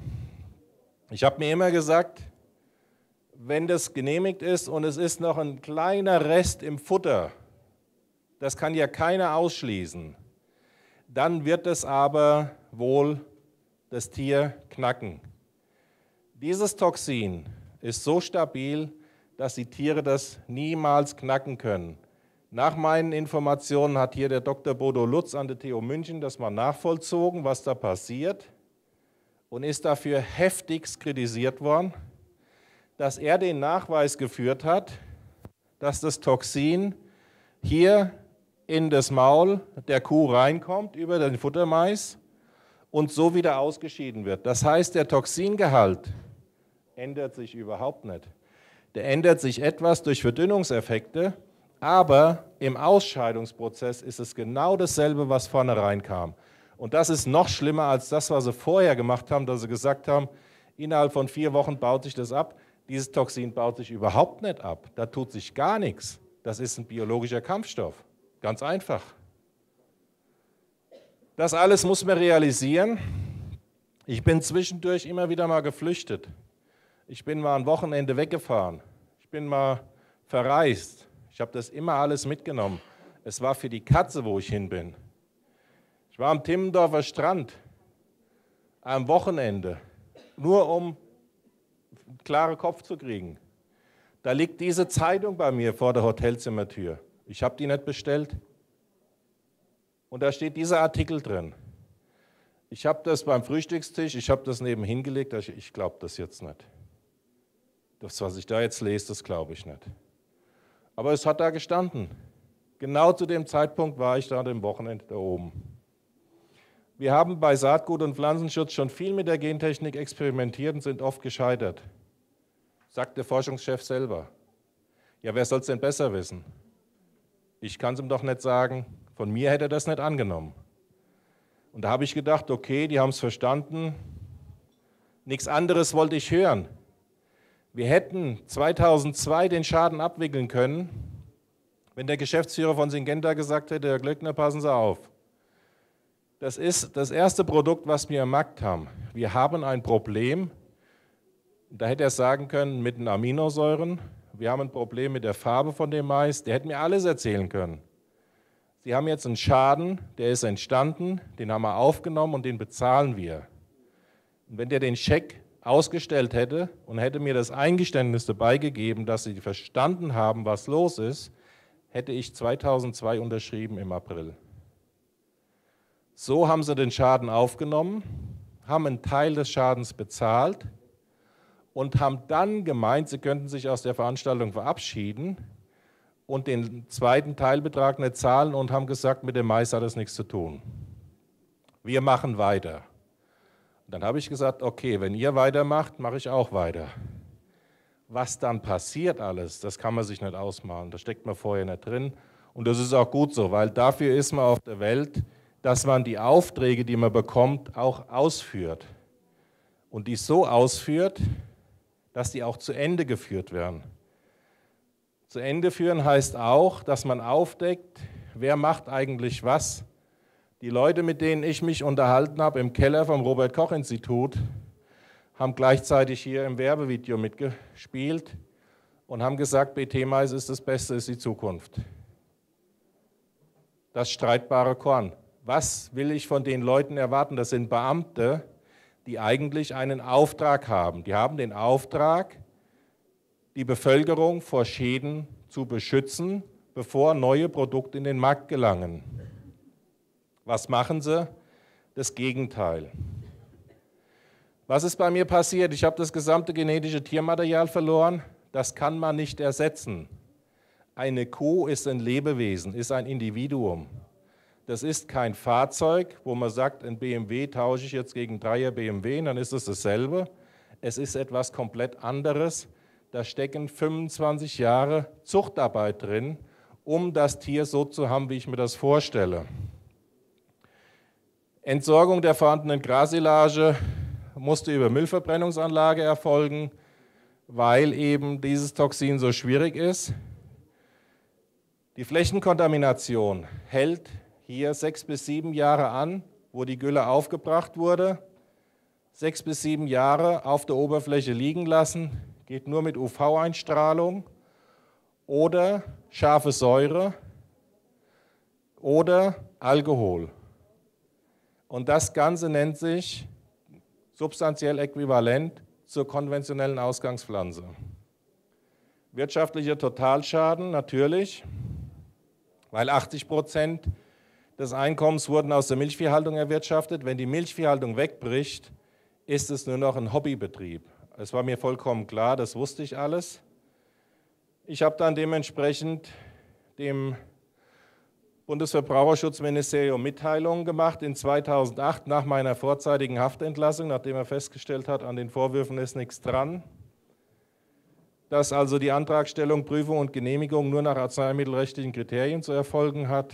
Ich habe mir immer gesagt, wenn das genehmigt ist und es ist noch ein kleiner Rest im Futter, das kann ja keiner ausschließen, dann wird es aber wohl das Tier knacken. Dieses Toxin ist so stabil, dass die Tiere das niemals knacken können. Nach meinen Informationen hat hier der Doktor Bodo Lutz an der T U München das mal nachvollzogen, was da passiert, und ist dafür heftigst kritisiert worden, dass er den Nachweis geführt hat, dass das Toxin hier in das Maul der Kuh reinkommt über den Futtermais und so wieder ausgeschieden wird. Das heißt, der Toxingehalt ändert sich überhaupt nicht. Der ändert sich etwas durch Verdünnungseffekte, aber im Ausscheidungsprozess ist es genau dasselbe, was vorne reinkam. Und das ist noch schlimmer als das, was sie vorher gemacht haben, dass sie gesagt haben, innerhalb von vier Wochen baut sich das ab. Dieses Toxin baut sich überhaupt nicht ab. Da tut sich gar nichts. Das ist ein biologischer Kampfstoff. Ganz einfach. Das alles muss man realisieren. Ich bin zwischendurch immer wieder mal geflüchtet. Ich bin mal ein Wochenende weggefahren. Ich bin mal verreist. Ich habe das immer alles mitgenommen. Es war für die Katze, wo ich hin bin. Ich war am Timmendorfer Strand am Wochenende, nur um einen klaren Kopf zu kriegen. Da liegt diese Zeitung bei mir vor der Hotelzimmertür. Ich habe die nicht bestellt. Und da steht dieser Artikel drin. Ich habe das beim Frühstückstisch, ich habe das nebenhin gelegt, ich glaube das jetzt nicht. Das, was ich da jetzt lese, das glaube ich nicht. Aber es hat da gestanden. Genau zu dem Zeitpunkt war ich da am Wochenende da oben. Wir haben bei Saatgut und Pflanzenschutz schon viel mit der Gentechnik experimentiert und sind oft gescheitert, sagt der Forschungschef selber. Ja, wer soll es denn besser wissen? Ich kann es ihm doch nicht sagen, Von mir hätte er das nicht angenommen. Und da habe ich gedacht, okay, die haben es verstanden. Nichts anderes wollte ich hören. Wir hätten zweitausendzwei den Schaden abwickeln können, wenn der Geschäftsführer von Syngenta gesagt hätte, Herr Glöckner, passen Sie auf. Das ist das erste Produkt, was wir am Markt haben. Wir haben ein Problem, da hätte er sagen können, mit den Aminosäuren. Wir haben ein Problem mit der Farbe von dem Mais. Der hätte mir alles erzählen können. Sie haben jetzt einen Schaden, der ist entstanden, den haben wir aufgenommen und den bezahlen wir. Und wenn der den Scheck ausgestellt hätte und hätte mir das Eingeständnis dabei gegeben, dass sie verstanden haben, was los ist, hätte ich zweitausendzwei unterschrieben im April. So haben sie den Schaden aufgenommen, haben einen Teil des Schadens bezahlt und haben dann gemeint, sie könnten sich aus der Veranstaltung verabschieden und den zweiten Teilbetrag nicht zahlen und haben gesagt, mit dem Mais hat das nichts zu tun. Wir machen weiter. Dann habe ich gesagt, okay, wenn ihr weitermacht, mache ich auch weiter. Was dann passiert alles, das kann man sich nicht ausmalen, das steckt man vorher nicht drin. Und das ist auch gut so, weil dafür ist man auf der Welt, dass man die Aufträge, die man bekommt, auch ausführt. Und die so ausführt, dass die auch zu Ende geführt werden. Zu Ende führen heißt auch, dass man aufdeckt, wer macht eigentlich was. Die Leute, mit denen ich mich unterhalten habe im Keller vom Robert-Koch-Institut, haben gleichzeitig hier im Werbevideo mitgespielt und haben gesagt, B T Mais ist das Beste, ist die Zukunft. Das streitbare Korn. Was will ich von den Leuten erwarten? Das sind Beamte, die eigentlich einen Auftrag haben. Die haben den Auftrag, die Bevölkerung vor Schäden zu beschützen, bevor neue Produkte in den Markt gelangen. Was machen sie? Das Gegenteil. Was ist bei mir passiert? Ich habe das gesamte genetische Tiermaterial verloren. Das kann man nicht ersetzen. Eine Kuh ist ein Lebewesen, ist ein Individuum. Das ist kein Fahrzeug, wo man sagt, ein B M W tausche ich jetzt gegen Dreier B M W, dann ist es dasselbe. Es ist etwas komplett anderes. Da stecken fünfundzwanzig Jahre Zuchtarbeit drin, um das Tier so zu haben, wie ich mir das vorstelle. Entsorgung der vorhandenen Grasilage musste über Müllverbrennungsanlage erfolgen, weil eben dieses Toxin so schwierig ist. Die Flächenkontamination hält hier sechs bis sieben Jahre an, wo die Gülle aufgebracht wurde. Sechs bis sieben Jahre auf der Oberfläche liegen lassen, geht nur mit U V-Einstrahlung oder scharfe Säure oder Alkohol. Und das Ganze nennt sich substanziell äquivalent zur konventionellen Ausgangspflanze. Wirtschaftlicher Totalschaden natürlich, weil achtzig Prozent des Einkommens wurden aus der Milchviehhaltung erwirtschaftet. Wenn die Milchviehhaltung wegbricht, ist es nur noch ein Hobbybetrieb. Das war mir vollkommen klar, das wusste ich alles. Ich habe dann dementsprechend dem Bundesverbraucherschutzministerium Mitteilungen gemacht in zweitausendacht nach meiner vorzeitigen Haftentlassung, nachdem er festgestellt hat, an den Vorwürfen ist nichts dran, dass also die Antragstellung, Prüfung und Genehmigung nur nach arzneimittelrechtlichen Kriterien zu erfolgen hat.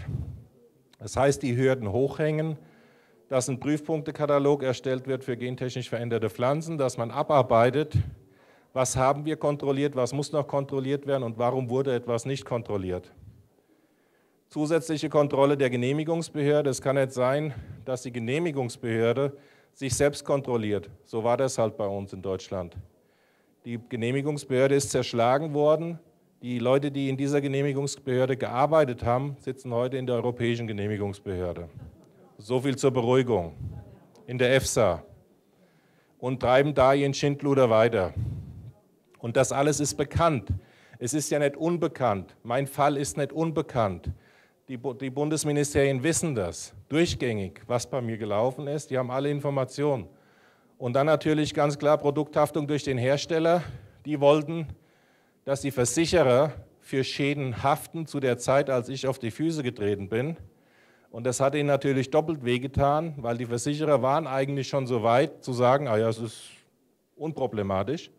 Das heißt, die Hürden hochhängen, dass ein Prüfpunktekatalog erstellt wird für gentechnisch veränderte Pflanzen, dass man abarbeitet, was haben wir kontrolliert, was muss noch kontrolliert werden und warum wurde etwas nicht kontrolliert. Zusätzliche Kontrolle der Genehmigungsbehörde. Es kann nicht sein, dass die Genehmigungsbehörde sich selbst kontrolliert. So war das halt bei uns in Deutschland. Die Genehmigungsbehörde ist zerschlagen worden. Die Leute, die in dieser Genehmigungsbehörde gearbeitet haben, sitzen heute in der Europäischen Genehmigungsbehörde. So viel zur Beruhigung. In der E F S A. Und treiben da ihren Schindluder weiter. Und das alles ist bekannt. Es ist ja nicht unbekannt. Mein Fall ist nicht unbekannt. Die, die Bundesministerien wissen das, durchgängig, was bei mir gelaufen ist. Die haben alle Informationen. Und dann natürlich ganz klar Produkthaftung durch den Hersteller. Die wollten, dass die Versicherer für Schäden haften zu der Zeit, als ich auf die Füße getreten bin. Und das hat ihnen natürlich doppelt wehgetan, weil die Versicherer waren eigentlich schon so weit, zu sagen, ah ja, es ist unproblematisch.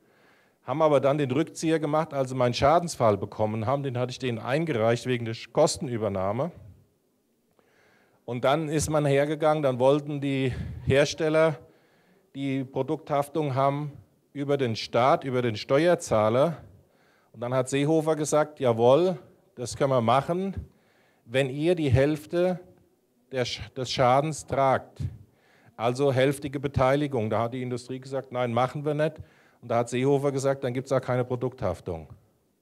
Haben aber dann den Rückzieher gemacht, als sie meinen Schadensfall bekommen haben. Den hatte ich denen eingereicht wegen der Kostenübernahme. Und dann ist man hergegangen, dann wollten die Hersteller die Produkthaftung haben über den Staat, über den Steuerzahler. Und dann hat Seehofer gesagt, jawohl, das können wir machen, wenn ihr die Hälfte der, des Schadens tragt. Also hälftige Beteiligung. Da hat die Industrie gesagt, nein, machen wir nicht. Und da hat Seehofer gesagt, dann gibt es auch keine Produkthaftung.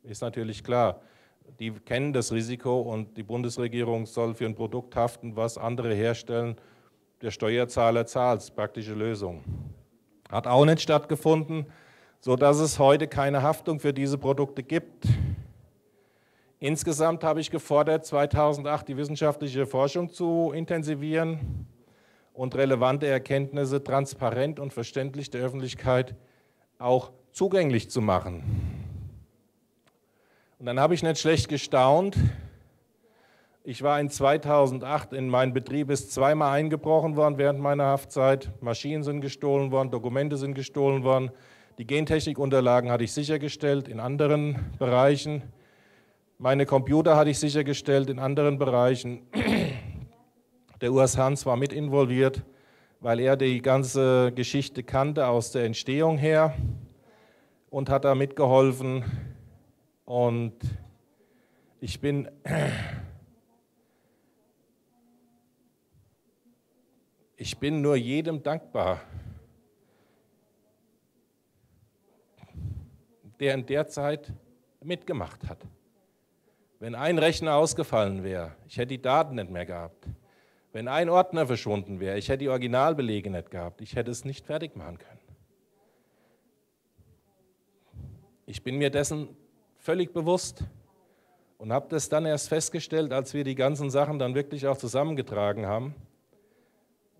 Ist natürlich klar. Die kennen das Risiko und die Bundesregierung soll für ein Produkt haften, was andere herstellen. Der Steuerzahler zahlt. Praktische Lösung. Hat auch nicht stattgefunden, sodass es heute keine Haftung für diese Produkte gibt. Insgesamt habe ich gefordert, zweitausendacht die wissenschaftliche Forschung zu intensivieren und relevante Erkenntnisse transparent und verständlich der Öffentlichkeit auch zugänglich zu machen. Und dann habe ich nicht schlecht gestaunt. Ich war in zweitausendacht, in meinen Betrieb ist zweimal eingebrochen worden während meiner Haftzeit. Maschinen sind gestohlen worden, Dokumente sind gestohlen worden. Die Gentechnikunterlagen hatte ich sichergestellt in anderen Bereichen. Meine Computer hatte ich sichergestellt in anderen Bereichen. Der Urs Hans war mit involviert, weil er die ganze Geschichte kannte aus der Entstehung her und hat da mitgeholfen. Und ich bin, ich bin nur jedem dankbar, der in der Zeit mitgemacht hat. Wenn ein Rechner ausgefallen wäre, ich hätte die Daten nicht mehr gehabt. Wenn ein Ordner verschwunden wäre, ich hätte die Originalbelege nicht gehabt. Ich hätte es nicht fertig machen können. Ich bin mir dessen völlig bewusst und habe das dann erst festgestellt, als wir die ganzen Sachen dann wirklich auch zusammengetragen haben,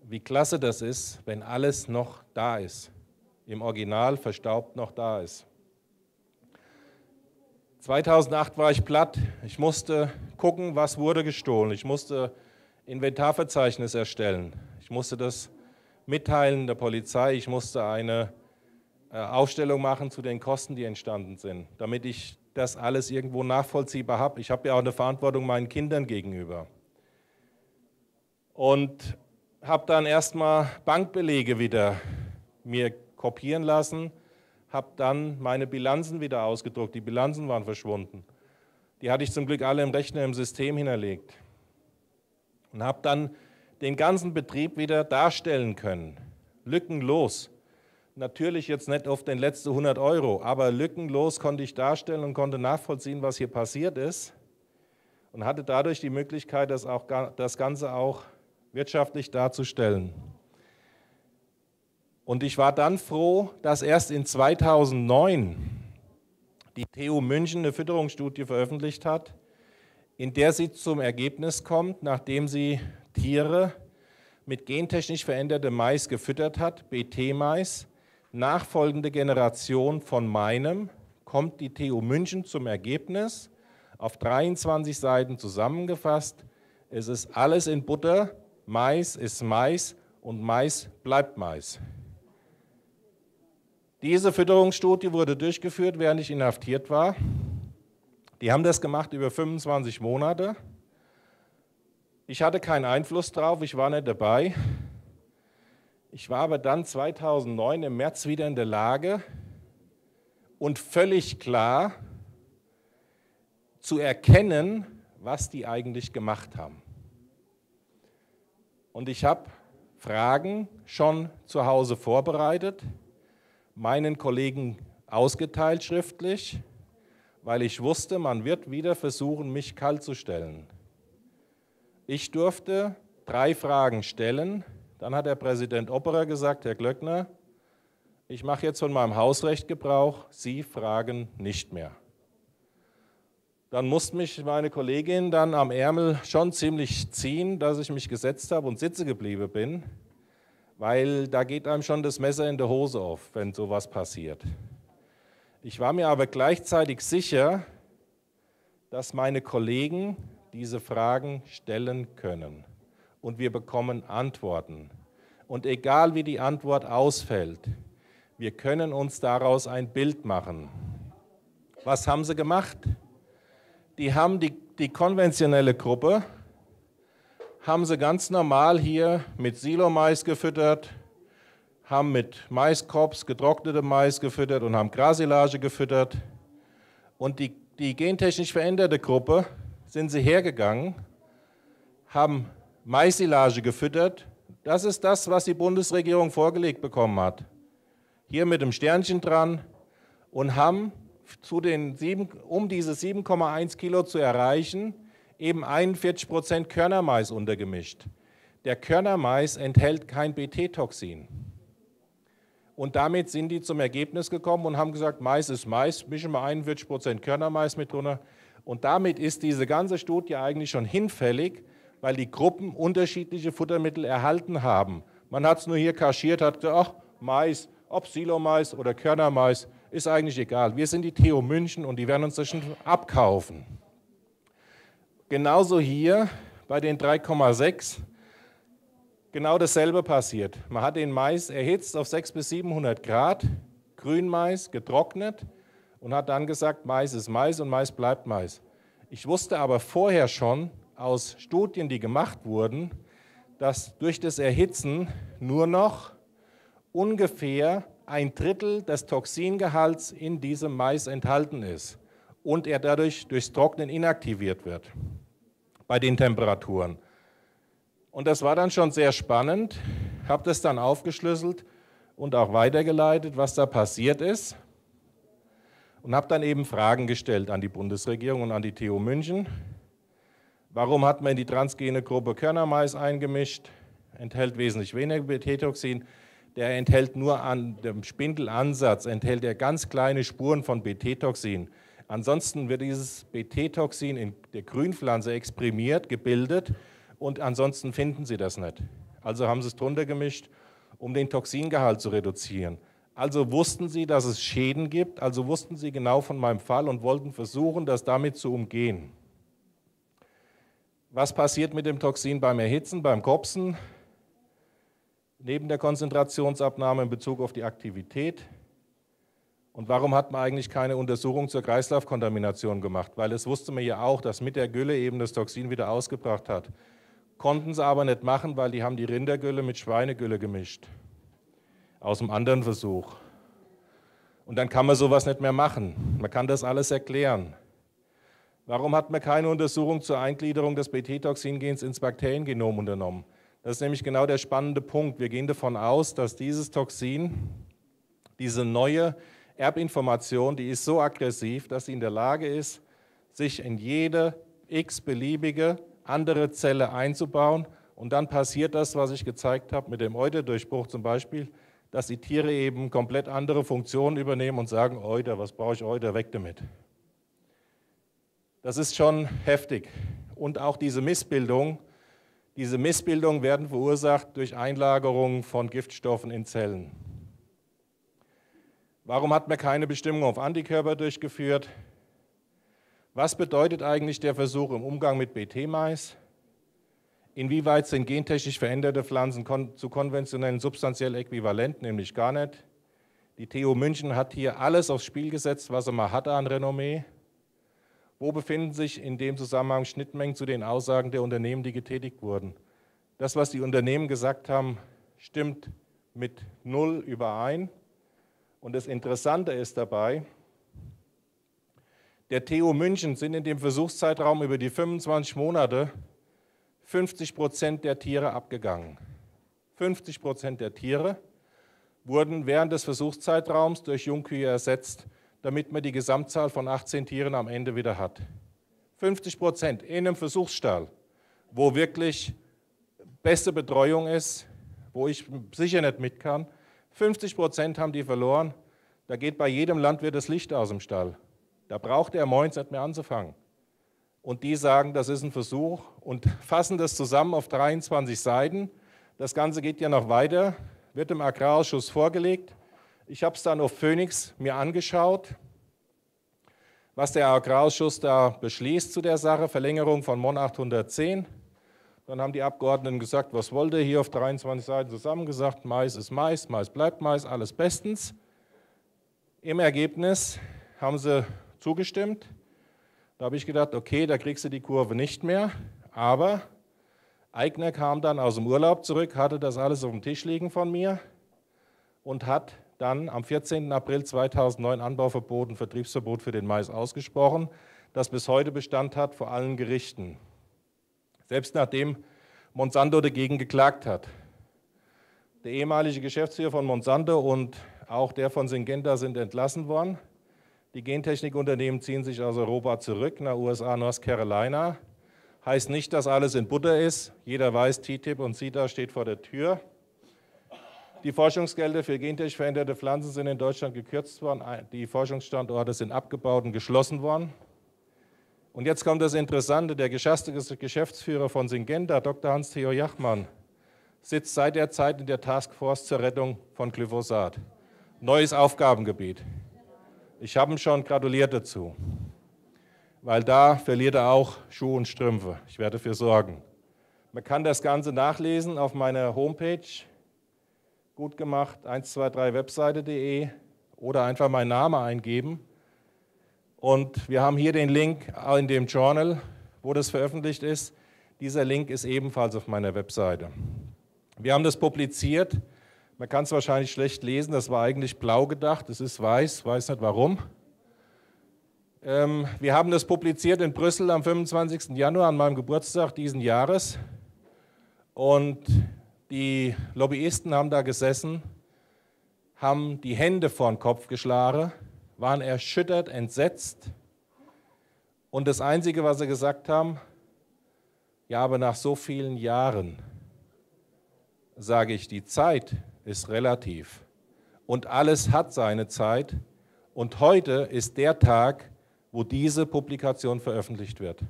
wie klasse das ist, wenn alles noch da ist, im Original verstaubt noch da ist. zweitausendacht war ich platt, ich musste gucken, was wurde gestohlen, ich musste Inventarverzeichnis erstellen, ich musste das mitteilen der Polizei, ich musste eine Aufstellung machen zu den Kosten, die entstanden sind, damit ich das alles irgendwo nachvollziehbar habe. Ich habe ja auch eine Verantwortung meinen Kindern gegenüber. Und habe dann erstmal Bankbelege wieder mir kopieren lassen, habe dann meine Bilanzen wieder ausgedruckt. Die Bilanzen waren verschwunden. Die hatte ich zum Glück alle im Rechner, im System hinterlegt. Und habe dann den ganzen Betrieb wieder darstellen können, lückenlos. Natürlich jetzt nicht auf den letzten hundert Euro, aber lückenlos konnte ich darstellen und konnte nachvollziehen, was hier passiert ist und hatte dadurch die Möglichkeit, das, auch, das Ganze auch wirtschaftlich darzustellen. Und ich war dann froh, dass erst in zweitausendneun die T U München eine Fütterungsstudie veröffentlicht hat, in der sie zum Ergebnis kommt, nachdem sie Tiere mit gentechnisch verändertem Mais gefüttert hat, B T Mais, nachfolgende Generation von meinem, kommt die T U München zum Ergebnis, auf dreiundzwanzig Seiten zusammengefasst, es ist alles in Butter, Mais ist Mais und Mais bleibt Mais. Diese Fütterungsstudie wurde durchgeführt, während ich inhaftiert war. Die haben das gemacht über fünfundzwanzig Monate. Ich hatte keinen Einfluss drauf, ich war nicht dabei. Ich war aber dann zweitausendneun im März wieder in der Lage und völlig klar zu erkennen, was die eigentlich gemacht haben. Und ich habe Fragen schon zu Hause vorbereitet, meinen Kollegen ausgeteilt schriftlich, weil ich wusste, man wird wieder versuchen, mich kalt zu stellen. Ich durfte drei Fragen stellen. Dann hat der Präsident Opperer gesagt, Herr Glöckner, ich mache jetzt von meinem Hausrecht Gebrauch, Sie fragen nicht mehr. Dann musste mich meine Kollegin dann am Ärmel schon ziemlich ziehen, dass ich mich gesetzt habe und sitze geblieben bin, weil da geht einem schon das Messer in der Hose auf, wenn sowas passiert. Ich war mir aber gleichzeitig sicher, dass meine Kollegen diese Fragen stellen können. Und wir bekommen Antworten. Und egal wie die Antwort ausfällt, wir können uns daraus ein Bild machen. Was haben sie gemacht? Die haben die, die konventionelle Gruppe, haben sie ganz normal hier mit Silomais gefüttert, haben mit Maiskorps getrocknete Mais gefüttert und haben Grassilage gefüttert. Und die, die gentechnisch veränderte Gruppe sind sie hergegangen, haben Maissilage gefüttert. Das ist das, was die Bundesregierung vorgelegt bekommen hat. Hier mit dem Sternchen dran und haben, zu den sieben, um diese sieben Komma eins Kilo zu erreichen, eben einundvierzig Prozent Körnermais untergemischt. Der Körnermais enthält kein B T-Toxin. Und damit sind die zum Ergebnis gekommen und haben gesagt, Mais ist Mais, mischen wir einundvierzig Prozent Körnermais mit drunter. Und damit ist diese ganze Studie eigentlich schon hinfällig, weil die Gruppen unterschiedliche Futtermittel erhalten haben. Man hat es nur hier kaschiert, hat gesagt, ach, Mais, ob Silomais oder Körnermais, ist eigentlich egal. Wir sind die T U München und die werden uns das schon abkaufen. Genauso hier bei den drei Komma sechs, genau dasselbe passiert. Man hat den Mais erhitzt auf sechshundert bis siebenhundert Grad, Grünmais getrocknet und hat dann gesagt, Mais ist Mais und Mais bleibt Mais. Ich wusste aber vorher schon aus Studien, die gemacht wurden, dass durch das Erhitzen nur noch ungefähr ein Drittel des Toxingehalts in diesem Mais enthalten ist und er dadurch durchs Trocknen inaktiviert wird bei den Temperaturen. Und das war dann schon sehr spannend, habe das dann aufgeschlüsselt und auch weitergeleitet, was da passiert ist und habe dann eben Fragen gestellt an die Bundesregierung und an die T U München. Warum hat man in die transgene Gruppe Körnermais eingemischt? Enthält wesentlich weniger B T-Toxin. Der enthält nur an dem Spindelansatz, enthält er ganz kleine Spuren von B T-Toxin. Ansonsten wird dieses B T-Toxin in der Grünpflanze exprimiert, gebildet und ansonsten finden Sie das nicht. Also haben Sie es drunter gemischt, um den Toxingehalt zu reduzieren. Also wussten Sie, dass es Schäden gibt, also wussten Sie genau von meinem Fall und wollten versuchen, das damit zu umgehen. Was passiert mit dem Toxin beim Erhitzen, beim Kopsen? Neben der Konzentrationsabnahme in Bezug auf die Aktivität. Und warum hat man eigentlich keine Untersuchung zur Kreislaufkontamination gemacht? Weil das wusste man ja auch, dass mit der Gülle eben das Toxin wieder ausgebracht hat. Konnten sie aber nicht machen, weil die haben die Rindergülle mit Schweinegülle gemischt. Aus einem anderen Versuch. Und dann kann man sowas nicht mehr machen. Man kann das alles erklären. Warum hat man keine Untersuchung zur Eingliederung des B T-Toxingens ins Bakteriengenom unternommen? Das ist nämlich genau der spannende Punkt. Wir gehen davon aus, dass dieses Toxin, diese neue Erbinformation, die ist so aggressiv, dass sie in der Lage ist, sich in jede x-beliebige andere Zelle einzubauen. Und dann passiert das, was ich gezeigt habe mit dem Euterdurchbruch zum Beispiel, dass die Tiere eben komplett andere Funktionen übernehmen und sagen, Euter, was brauche ich Euter, weg damit. Das ist schon heftig. Und auch diese Missbildung, Diese Missbildungen werden verursacht durch Einlagerungen von Giftstoffen in Zellen. Warum hat man keine Bestimmung auf Antikörper durchgeführt? Was bedeutet eigentlich der Versuch im Umgang mit B T-Mais? Inwieweit sind gentechnisch veränderte Pflanzen kon- zu konventionellen substanziell äquivalent, nämlich gar nicht? Die T U München hat hier alles aufs Spiel gesetzt, was er mal hatte an Renommee. Wo befinden sich in dem Zusammenhang Schnittmengen zu den Aussagen der Unternehmen, die getätigt wurden? Das, was die Unternehmen gesagt haben, stimmt mit null überein. Und das Interessante ist dabei, der T U München sind in dem Versuchszeitraum über die fünfundzwanzig Monate fünfzig Prozent der Tiere abgegangen. fünfzig Prozent der Tiere wurden während des Versuchszeitraums durch Jungkühe ersetzt, damit man die Gesamtzahl von achtzehn Tieren am Ende wieder hat. fünfzig Prozent in einem Versuchsstall, wo wirklich beste Betreuung ist, wo ich sicher nicht mit kann. fünfzig Prozent haben die verloren. Da geht bei jedem Landwirt das Licht aus dem Stall. Da braucht er morgens nicht mehr anzufangen. Und die sagen, das ist ein Versuch und fassen das zusammen auf dreiundzwanzig Seiten. Das Ganze geht ja noch weiter, wird dem Agrarausschuss vorgelegt. Ich habe es dann auf Phoenix mir angeschaut, was der Agrarausschuss da beschließt zu der Sache, Verlängerung von MON achthundertzehn. Dann haben die Abgeordneten gesagt, was wollt ihr hier auf dreiundzwanzig Seiten zusammengesagt, Mais ist Mais, Mais bleibt Mais, alles bestens. Im Ergebnis haben sie zugestimmt. Da habe ich gedacht, okay, da kriegst du die Kurve nicht mehr, aber Aigner kam dann aus dem Urlaub zurück, hatte das alles auf dem Tisch liegen von mir und hat dann am vierzehnten April zweitausendneun Anbauverbot und Vertriebsverbot für den Mais ausgesprochen, das bis heute Bestand hat vor allen Gerichten. Selbst nachdem Monsanto dagegen geklagt hat. Der ehemalige Geschäftsführer von Monsanto und auch der von Syngenta sind entlassen worden. Die Gentechnikunternehmen ziehen sich aus Europa zurück, nach U S A, North Carolina. Heißt nicht, dass alles in Butter ist. Jeder weiß, T T I P und CETA steht vor der Tür. Die Forschungsgelder für gentechnisch veränderte Pflanzen sind in Deutschland gekürzt worden. Die Forschungsstandorte sind abgebaut und geschlossen worden. Und jetzt kommt das Interessante. Der geschasste Geschäftsführer von Syngenta, Doktor Hans-Theo Jachmann, sitzt seit der Zeit in der Taskforce zur Rettung von Glyphosat. Neues Aufgabengebiet. Ich habe ihm schon gratuliert dazu, weil da verliert er auch Schuhe und Strümpfe. Ich werde dafür sorgen. Man kann das Ganze nachlesen auf meiner Homepage, gut gemacht, eins zwei drei webseite punkt de, oder einfach meinen Namen eingeben. Und wir haben hier den Link in dem Journal, wo das veröffentlicht ist. Dieser Link ist ebenfalls auf meiner Webseite. Wir haben das publiziert. Man kann es wahrscheinlich schlecht lesen, das war eigentlich blau gedacht, es ist weiß, weiß nicht warum. Ähm, wir haben das publiziert in Brüssel am fünfundzwanzigsten Januar, an meinem Geburtstag diesen Jahres. Und die Lobbyisten haben da gesessen, haben die Hände vor den Kopf geschlagen, waren erschüttert, entsetzt. Und das Einzige, was sie gesagt haben, ja, aber nach so vielen Jahren, sage ich, die Zeit ist relativ und alles hat seine Zeit und heute ist der Tag, wo diese Publikation veröffentlicht wird.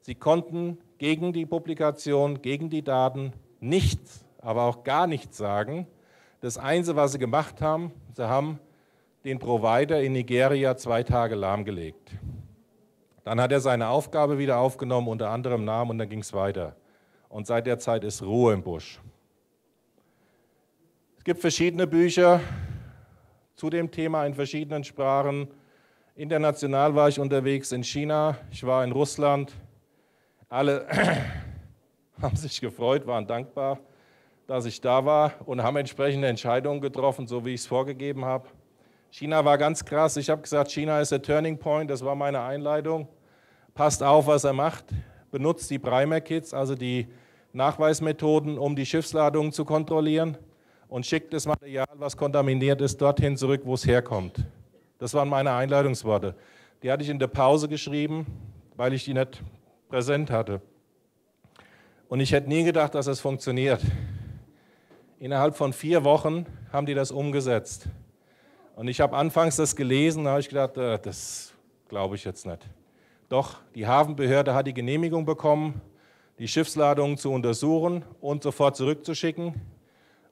Sie konnten gegen die Publikation, gegen die Daten nichts, aber auch gar nichts sagen. Das Einzige, was sie gemacht haben, sie haben den Provider in Nigeria zwei Tage lahmgelegt. Dann hat er seine Aufgabe wieder aufgenommen, unter anderem Namen, und dann ging es weiter. Und seit der Zeit ist Ruhe im Busch. Es gibt verschiedene Bücher zu dem Thema in verschiedenen Sprachen. International war ich unterwegs in China, ich war in Russland. Alle haben sich gefreut, waren dankbar, dass ich da war und haben entsprechende Entscheidungen getroffen, so wie ich es vorgegeben habe. China war ganz krass. Ich habe gesagt, China ist der Turning Point, das war meine Einleitung. Passt auf, was er macht. Benutzt die Primer-Kits, also die Nachweismethoden, um die Schiffsladungen zu kontrollieren. Und schickt das Material, was kontaminiert ist, dorthin zurück, wo es herkommt. Das waren meine Einleitungsworte. Die hatte ich in der Pause geschrieben, weil ich die nicht präsent hatte. Und ich hätte nie gedacht, dass das funktioniert. Innerhalb von vier Wochen haben die das umgesetzt. Und ich habe anfangs das gelesen, da habe ich gedacht, äh, das glaube ich jetzt nicht. Doch, die Hafenbehörde hat die Genehmigung bekommen, die Schiffsladungen zu untersuchen und sofort zurückzuschicken.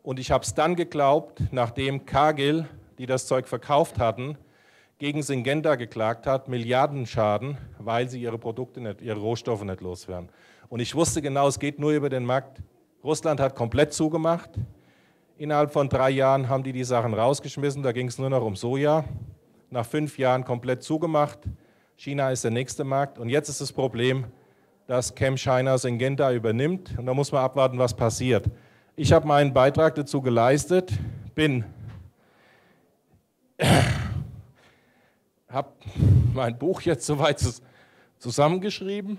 Und ich habe es dann geglaubt, nachdem Cargill, die das Zeug verkauft hatten, gegen Syngenta geklagt hat, Milliardenschaden, weil sie ihre Produkte nicht, ihre Rohstoffe nicht loswerden. Und ich wusste genau, es geht nur über den Markt. Russland hat komplett zugemacht. Innerhalb von drei Jahren haben die die Sachen rausgeschmissen, da ging es nur noch um Soja. Nach fünf Jahren komplett zugemacht. China ist der nächste Markt. Und jetzt ist das Problem, dass ChemChina Syngenta übernimmt. Und da muss man abwarten, was passiert. Ich habe meinen Beitrag dazu geleistet, bin, habe mein Buch jetzt soweit zusammengeschrieben,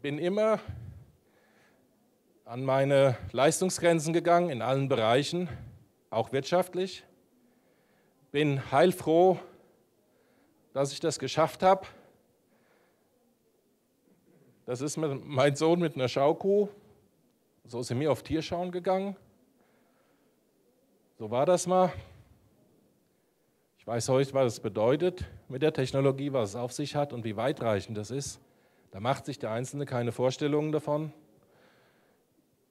bin immer an meine Leistungsgrenzen gegangen in allen Bereichen, auch wirtschaftlich, bin heilfroh, dass ich das geschafft habe. Das ist mein Sohn mit einer Schaukuh, so ist er mir auf Tierschauen gegangen, so war das mal. Ich weiß heute, was es bedeutet mit der Technologie, was es auf sich hat und wie weitreichend das ist. Da macht sich der Einzelne keine Vorstellungen davon.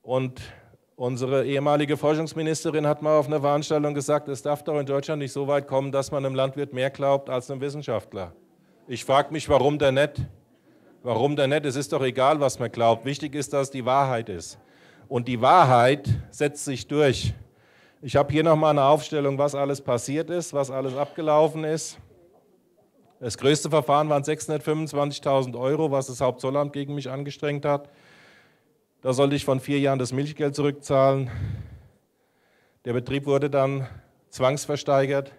Und unsere ehemalige Forschungsministerin hat mal auf einer Veranstaltung gesagt, es darf doch in Deutschland nicht so weit kommen, dass man einem Landwirt mehr glaubt als einem Wissenschaftler. Ich frage mich, warum der nicht? Warum denn nicht? Es ist doch egal, was man glaubt. Wichtig ist, dass die Wahrheit ist. Und die Wahrheit setzt sich durch. Ich habe hier nochmal eine Aufstellung, was alles passiert ist, was alles abgelaufen ist. Das größte Verfahren waren sechshundertfünfundzwanzigtausend Euro, was das Hauptzollamt gegen mich angestrengt hat. Da sollte ich von vier Jahren das Milchgeld zurückzahlen. Der Betrieb wurde dann zwangsversteigert,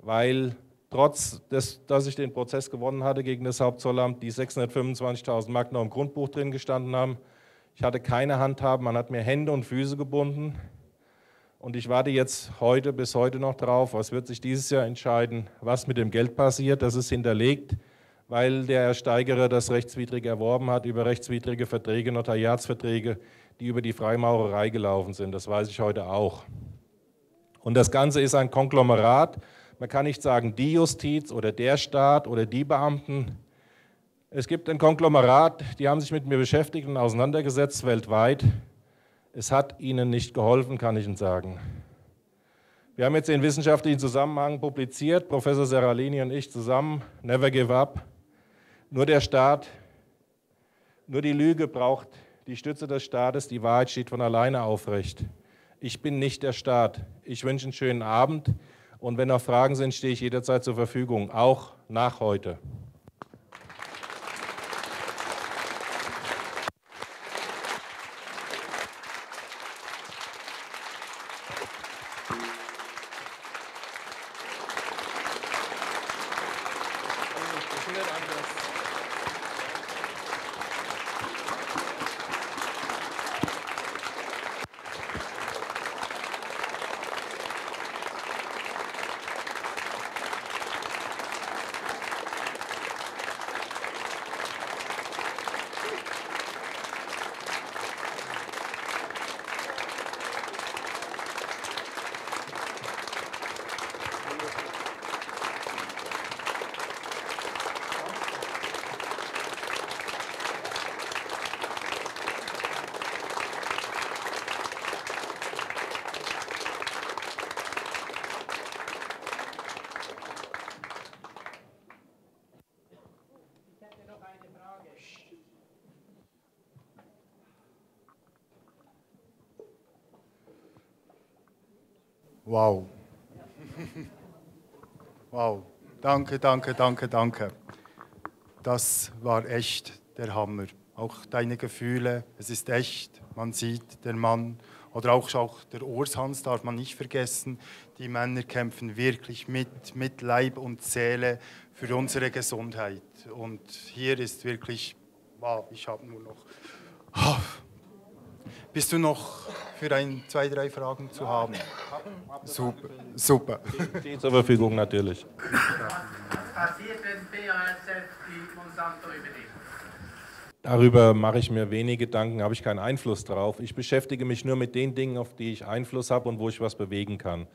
weil trotz des, dass ich den Prozess gewonnen hatte gegen das Hauptzollamt, die sechshundertfünfundzwanzigtausend Mark noch im Grundbuch drin gestanden haben. Ich hatte keine Handhaben, man hat mir Hände und Füße gebunden. Und ich warte jetzt heute bis heute noch drauf, was wird sich dieses Jahr entscheiden, was mit dem Geld passiert. Das ist hinterlegt, weil der Ersteigerer das rechtswidrig erworben hat über rechtswidrige Verträge, Notariatsverträge, die über die Freimaurerei gelaufen sind. Das weiß ich heute auch. Und das Ganze ist ein Konglomerat. Man kann nicht sagen, die Justiz oder der Staat oder die Beamten. Es gibt ein Konglomerat, die haben sich mit mir beschäftigt und auseinandergesetzt weltweit. Es hat ihnen nicht geholfen, kann ich Ihnen sagen. Wir haben jetzt den wissenschaftlichen Zusammenhang publiziert, Professor Serralini und ich zusammen, Never Give Up. Nur der Staat, nur die Lüge braucht die Stütze des Staates, die Wahrheit steht von alleine aufrecht. Ich bin nicht der Staat. Ich wünsche einen schönen Abend und wenn noch Fragen sind, stehe ich jederzeit zur Verfügung, auch nach heute. Wow. Wow. Danke, danke, danke, danke. Das war echt der Hammer. Auch deine Gefühle, es ist echt, man sieht den Mann. Oder auch, auch der Orshans darf man nicht vergessen. Die Männer kämpfen wirklich mit, mit Leib und Seele für unsere Gesundheit. Und hier ist wirklich, wow, ich habe nur noch... Bist du noch für ein, zwei, drei Fragen zu haben? Super, super. Steht zur Verfügung natürlich. Was passiert, wenn B A S F die Monsanto übernimmt? Darüber mache ich mir wenige Gedanken, habe ich keinen Einfluss drauf. Ich beschäftige mich nur mit den Dingen, auf die ich Einfluss habe und wo ich was bewegen kann.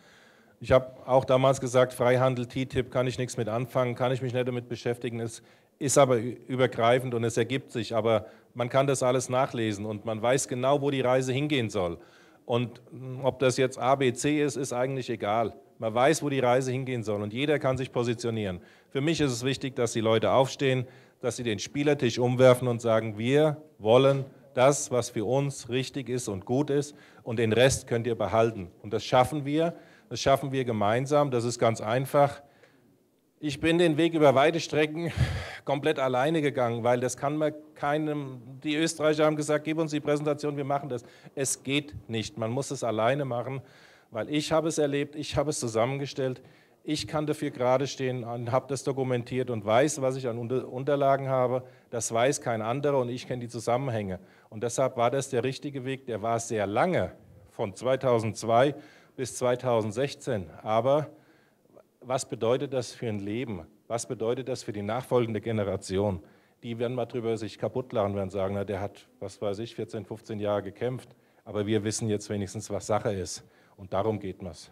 Ich habe auch damals gesagt, Freihandel, T T I P, kann ich nichts mit anfangen, kann ich mich nicht damit beschäftigen. Es ist aber übergreifend und es ergibt sich, aber man kann das alles nachlesen und man weiß genau, wo die Reise hingehen soll. Und ob das jetzt A, B, C ist, ist eigentlich egal. Man weiß, wo die Reise hingehen soll und jeder kann sich positionieren. Für mich ist es wichtig, dass die Leute aufstehen, dass sie den Spielertisch umwerfen und sagen, wir wollen das, was für uns richtig ist und gut ist und den Rest könnt ihr behalten. Und das schaffen wir, das schaffen wir gemeinsam, das ist ganz einfach. Ich bin den Weg über weite Strecken komplett alleine gegangen, weil das kann man keinem, die Österreicher haben gesagt, gib uns die Präsentation, wir machen das. Es geht nicht, man muss es alleine machen, weil ich habe es erlebt, ich habe es zusammengestellt, ich kann dafür gerade stehen und habe das dokumentiert und weiß, was ich an Unterlagen habe, das weiß kein anderer und ich kenne die Zusammenhänge. Und deshalb war das der richtige Weg, der war sehr lange, von zweitausendzwei bis zweitausendsechzehn, aber... Was bedeutet das für ein Leben? Was bedeutet das für die nachfolgende Generation? Die werden mal drüber sich kaputt lachen, werden sagen, na, der hat, was weiß ich, vierzehn, fünfzehn Jahre gekämpft. Aber wir wissen jetzt wenigstens, was Sache ist. Und darum geht es.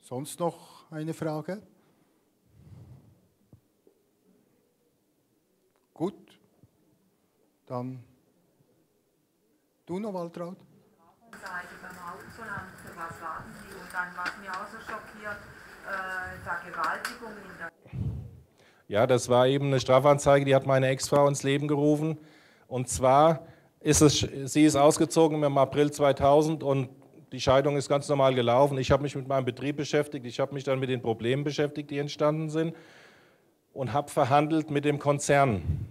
Sonst noch eine Frage? Gut. Dann du noch, Waltraud? Beim Hauptzollamt, für was warten Sie? Und dann war mir auch so schockiert, äh, Vergewaltigung in der... Ja, das war eben eine Strafanzeige, die hat meine Ex-Frau ins Leben gerufen. Und zwar ist es, sie ist ausgezogen im April zweitausend und Die Scheidung ist ganz normal gelaufen. Ich habe mich mit meinem Betrieb beschäftigt. Ich habe mich dann mit den Problemen beschäftigt, die entstanden sind, und habe verhandelt mit dem Konzern.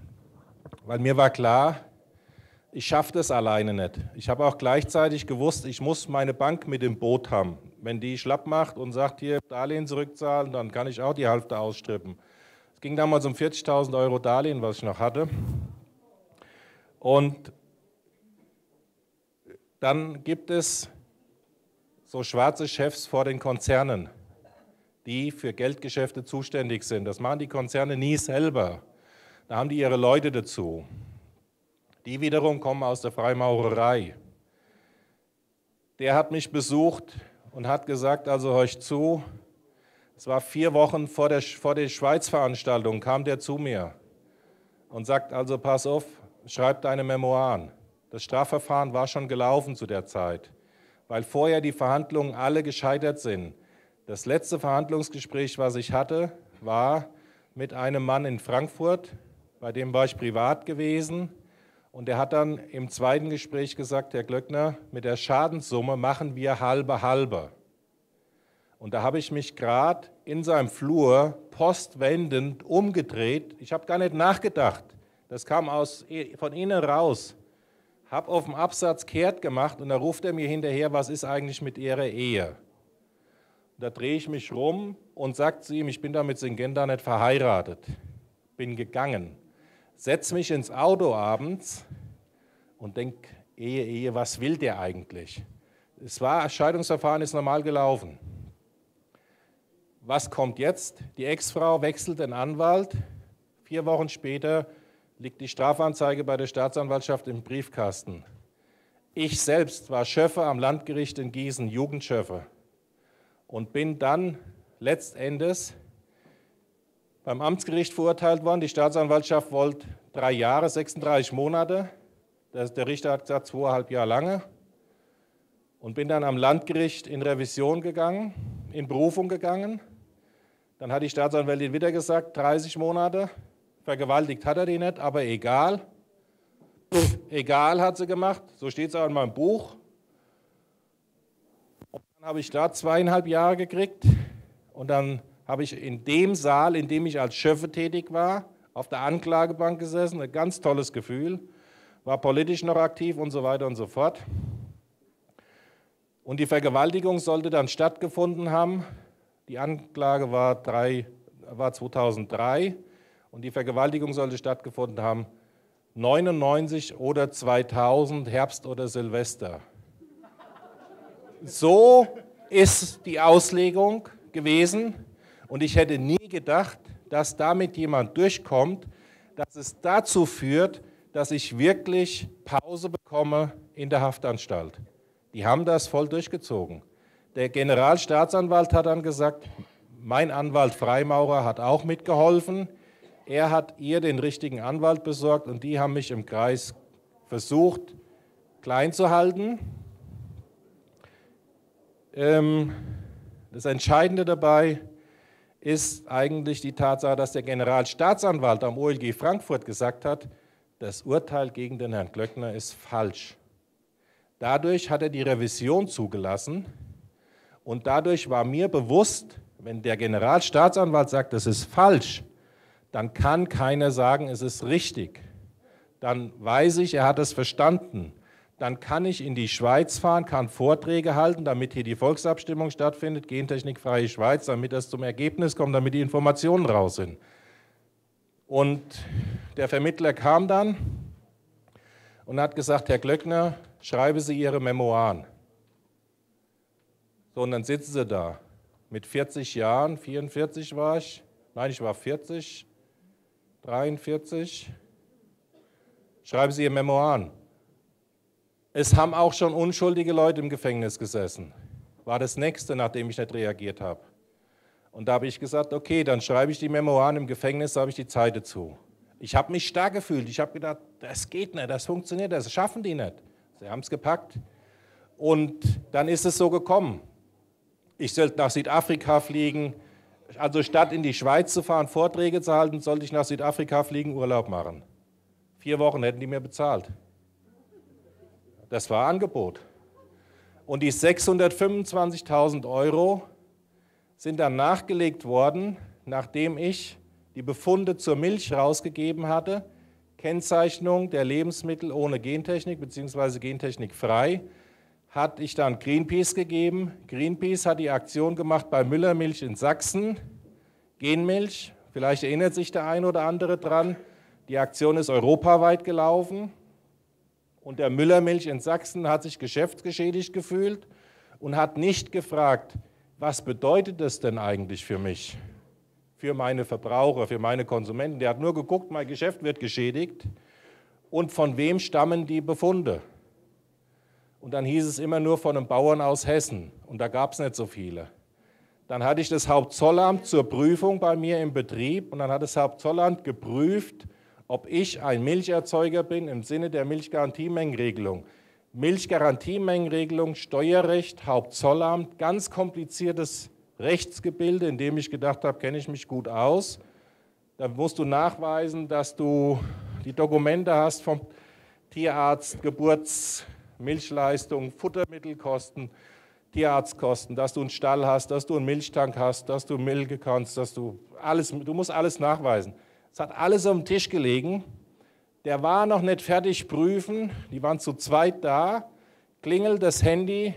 Weil mir war klar, ich schaffe das alleine nicht. Ich habe auch gleichzeitig gewusst, ich muss meine Bank mit im Boot haben. Wenn die schlapp macht und sagt, hier Darlehen zurückzahlen, dann kann ich auch die Hälfte ausstrippen. Es ging damals um vierzigtausend Euro Darlehen, was ich noch hatte. Und dann gibt es so schwarze Chefs vor den Konzernen, die für Geldgeschäfte zuständig sind. Das machen die Konzerne nie selber. Da haben die ihre Leute dazu. Die wiederum kommen aus der Freimaurerei. Der hat mich besucht und hat gesagt, also hör ich zu, es war vier Wochen vor der, vor der Schweiz-Veranstaltung, kam der zu mir und sagt, also pass auf, schreib deine Memoiren. Das Strafverfahren war schon gelaufen zu der Zeit, weil vorher die Verhandlungen alle gescheitert sind. Das letzte Verhandlungsgespräch, was ich hatte, war mit einem Mann in Frankfurt, bei dem war ich privat gewesen. Und er hat dann im zweiten Gespräch gesagt, Herr Glöckner, mit der Schadenssumme machen wir halbe halbe. Und da habe ich mich gerade in seinem Flur postwendend umgedreht. Ich habe gar nicht nachgedacht. Das kam aus, von innen raus. Habe auf dem Absatz kehrt gemacht und da ruft er mir hinterher, was ist eigentlich mit Ihrer Ehe? Und da drehe ich mich rum und sage zu ihm, ich bin da mit Syngenta nicht verheiratet. Bin gegangen. Setz mich ins Auto abends und denk, Ehe, Ehe, was will der eigentlich? Es war, das Scheidungsverfahren ist normal gelaufen. Was kommt jetzt? Die Ex-Frau wechselt den Anwalt. Vier Wochen später liegt die Strafanzeige bei der Staatsanwaltschaft im Briefkasten. Ich selbst war Schöffe am Landgericht in Gießen, Jugendschöffe, und bin dann letztendlich beim Amtsgericht verurteilt worden. Die Staatsanwaltschaft wollte drei Jahre, sechsunddreißig Monate. Der Richter hat gesagt, zweieinhalb Jahre lange. Und bin dann am Landgericht in Revision gegangen, in Berufung gegangen. Dann hat die Staatsanwältin wieder gesagt, dreißig Monate. Vergewaltigt hat er die nicht, aber egal. Pff, egal hat sie gemacht. So steht es auch in meinem Buch. Und dann habe ich da zweieinhalb Jahre gekriegt. Und dann habe ich in dem Saal, in dem ich als Schöffe tätig war, auf der Anklagebank gesessen, ein ganz tolles Gefühl, war politisch noch aktiv und so weiter und so fort. Und die Vergewaltigung sollte dann stattgefunden haben. Die Anklage war, drei, war zweitausenddrei und die Vergewaltigung sollte stattgefunden haben neunundneunzig oder zweitausend, Herbst oder Silvester. So ist die Auslegung gewesen. Und ich hätte nie gedacht, dass damit jemand durchkommt, dass es dazu führt, dass ich wirklich Pause bekomme in der Haftanstalt. Die haben das voll durchgezogen. Der Generalstaatsanwalt hat dann gesagt, mein Anwalt Freimaurer hat auch mitgeholfen. Er hat ihr den richtigen Anwalt besorgt und die haben mich im Kreis versucht, klein zu halten. Ähm, das Entscheidende dabei ist eigentlich die Tatsache, dass der Generalstaatsanwalt am O L G Frankfurt gesagt hat, das Urteil gegen den Herrn Glöckner ist falsch. Dadurch hat er die Revision zugelassen und dadurch war mir bewusst, wenn der Generalstaatsanwalt sagt, das ist falsch, dann kann keiner sagen, es ist richtig. Dann weiß ich, er hat es verstanden. Dann kann ich in die Schweiz fahren, kann Vorträge halten, damit hier die Volksabstimmung stattfindet, Gentechnikfreie Schweiz, damit das zum Ergebnis kommt, damit die Informationen raus sind. Und der Vermittler kam dann und hat gesagt, Herr Glöckner, schreibe Sie Ihre Memoiren. So, und dann sitzen Sie da mit vierzig Jahren, vierundvierzig war ich, nein, ich war vierzig, dreiundvierzig, schreiben Sie Ihre Memoiren. Es haben auch schon unschuldige Leute im Gefängnis gesessen. War das Nächste, nachdem ich nicht reagiert habe. Und da habe ich gesagt, okay, dann schreibe ich die Memoiren im Gefängnis, da habe ich die Zeit dazu. Ich habe mich stark gefühlt. Ich habe gedacht, das geht nicht, das funktioniert, das schaffen die nicht. Sie haben es gepackt. Und dann ist es so gekommen. Ich sollte nach Südafrika fliegen. Also statt in die Schweiz zu fahren, Vorträge zu halten, sollte ich nach Südafrika fliegen, Urlaub machen. Vier Wochen hätten die mir bezahlt. Das war Angebot. Und die sechshundertfünfundzwanzigtausend Euro sind dann nachgelegt worden, nachdem ich die Befunde zur Milch rausgegeben hatte, Kennzeichnung der Lebensmittel ohne Gentechnik bzw. gentechnikfrei, hatte ich dann Greenpeace gegeben. Greenpeace hat die Aktion gemacht bei Müllermilch in Sachsen, Genmilch, vielleicht erinnert sich der ein oder andere dran. Die Aktion ist europaweit gelaufen und der Müllermilch in Sachsen hat sich geschäftsgeschädigt gefühlt und hat nicht gefragt, was bedeutet das denn eigentlich für mich, für meine Verbraucher, für meine Konsumenten. Der hat nur geguckt, mein Geschäft wird geschädigt und von wem stammen die Befunde. Und dann hieß es immer nur von einem Bauern aus Hessen und da gab es nicht so viele. Dann hatte ich das Hauptzollamt zur Prüfung bei mir im Betrieb und dann hat das Hauptzollamt geprüft, ob ich ein Milcherzeuger bin im Sinne der Milchgarantiemengenregelung. Milchgarantiemengenregelung, Steuerrecht, Hauptzollamt, ganz kompliziertes Rechtsgebilde, in dem ich gedacht habe, kenne ich mich gut aus. Da musst du nachweisen, dass du die Dokumente hast vom Tierarzt, Geburts, Milchleistung, Futtermittelkosten, Tierarztkosten, dass du einen Stall hast, dass du einen Milchtank hast, dass du Milch kannst, dass du alles, du musst alles nachweisen. Es hat alles auf dem Tisch gelegen. Der war noch nicht fertig prüfen, die waren zu zweit da, klingelt das Handy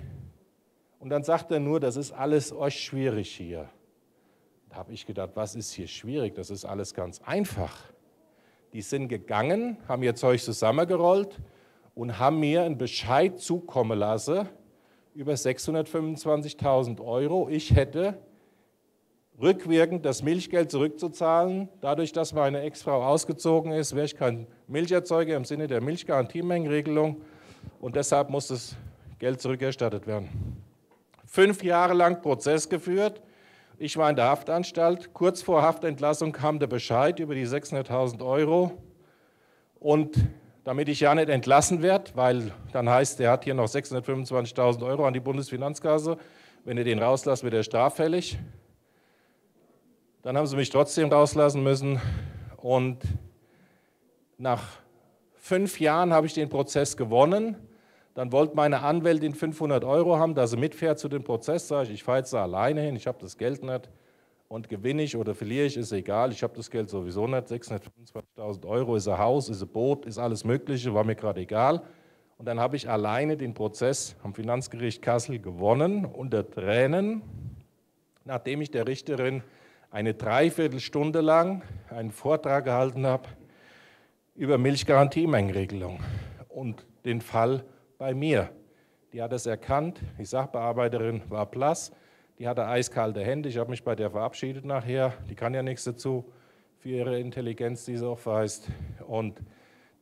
und dann sagt er nur, das ist alles euch schwierig hier. Da habe ich gedacht, was ist hier schwierig, das ist alles ganz einfach. Die sind gegangen, haben ihr Zeug zusammengerollt und haben mir einen Bescheid zukommen lassen über sechshundertfünfundzwanzigtausend Euro. Ich hätte rückwirkend das Milchgeld zurückzuzahlen. Dadurch, dass meine Ex-Frau ausgezogen ist, wäre ich kein Milcherzeuger im Sinne der Milchgarantiemengenregelung und deshalb muss das Geld zurückerstattet werden. Fünf Jahre lang Prozess geführt. Ich war in der Haftanstalt. Kurz vor Haftentlassung kam der Bescheid über die sechshunderttausend Euro und damit ich ja nicht entlassen werde, weil dann heißt, der hat hier noch sechshundertfünfundzwanzigtausend Euro an die Bundesfinanzkasse. Wenn ihr den rauslasst, wird er straffällig. Dann haben sie mich trotzdem rauslassen müssen. Und nach fünf Jahren habe ich den Prozess gewonnen. Dann wollte meine Anwältin fünfhundert Euro haben, dass sie mitfährt zu dem Prozess. Sage ich, ich fahre jetzt da alleine hin, ich habe das Geld nicht. Und gewinne ich oder verliere ich, ist egal, ich habe das Geld sowieso nicht, sechshundertfünfundzwanzigtausend Euro, ist ein Haus, ist ein Boot, ist alles Mögliche, war mir gerade egal. Und dann habe ich alleine den Prozess am Finanzgericht Kassel gewonnen, unter Tränen, nachdem ich der Richterin eine Dreiviertelstunde lang einen Vortrag gehalten habe über Milchgarantiemengenregelung und den Fall bei mir. Die hat es erkannt, die Sachbearbeiterin war blass. Die hatte eiskalte Hände, ich habe mich bei der verabschiedet nachher, die kann ja nichts dazu für ihre Intelligenz, die sie aufweist. Und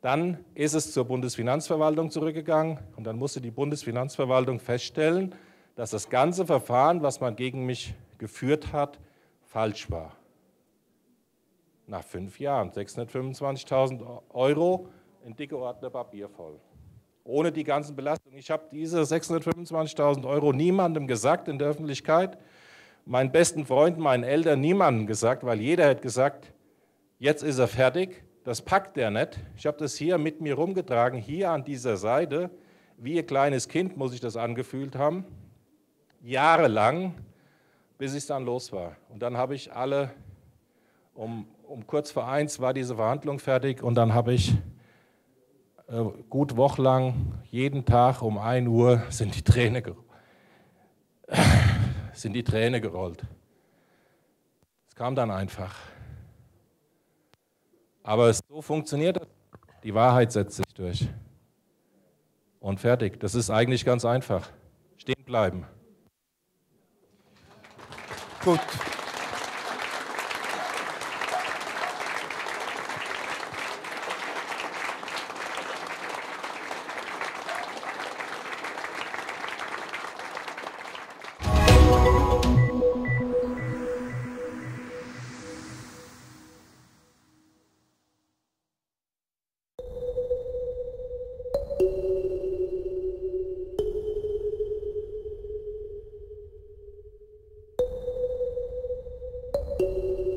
dann ist es zur Bundesfinanzverwaltung zurückgegangen und dann musste die Bundesfinanzverwaltung feststellen, dass das ganze Verfahren, was man gegen mich geführt hat, falsch war. Nach fünf Jahren, sechshundertfünfundzwanzigtausend Euro, ein dicker Ordner Papier voll. Ohne die ganzen Belastungen. Ich habe diese sechshundertfünfundzwanzigtausend Euro niemandem gesagt in der Öffentlichkeit, meinen besten Freunden, meinen Eltern, niemandem gesagt, weil jeder hat gesagt, jetzt ist er fertig, das packt er nicht. Ich habe das hier mit mir rumgetragen, hier an dieser Seite, wie ein kleines Kind muss ich das angefühlt haben, jahrelang, bis ich dann los war. Und dann habe ich alle, um, um kurz vor eins war diese Verhandlung fertig und dann habe ich gut wochenlang, jeden Tag um ein Uhr sind die Tränen gerollt. sind die Tränen gerollt. Es kam dann einfach. Aber so funktioniert das. Die Wahrheit setzt sich durch. Und fertig. Das ist eigentlich ganz einfach. Stehen bleiben. Gut. Thank you.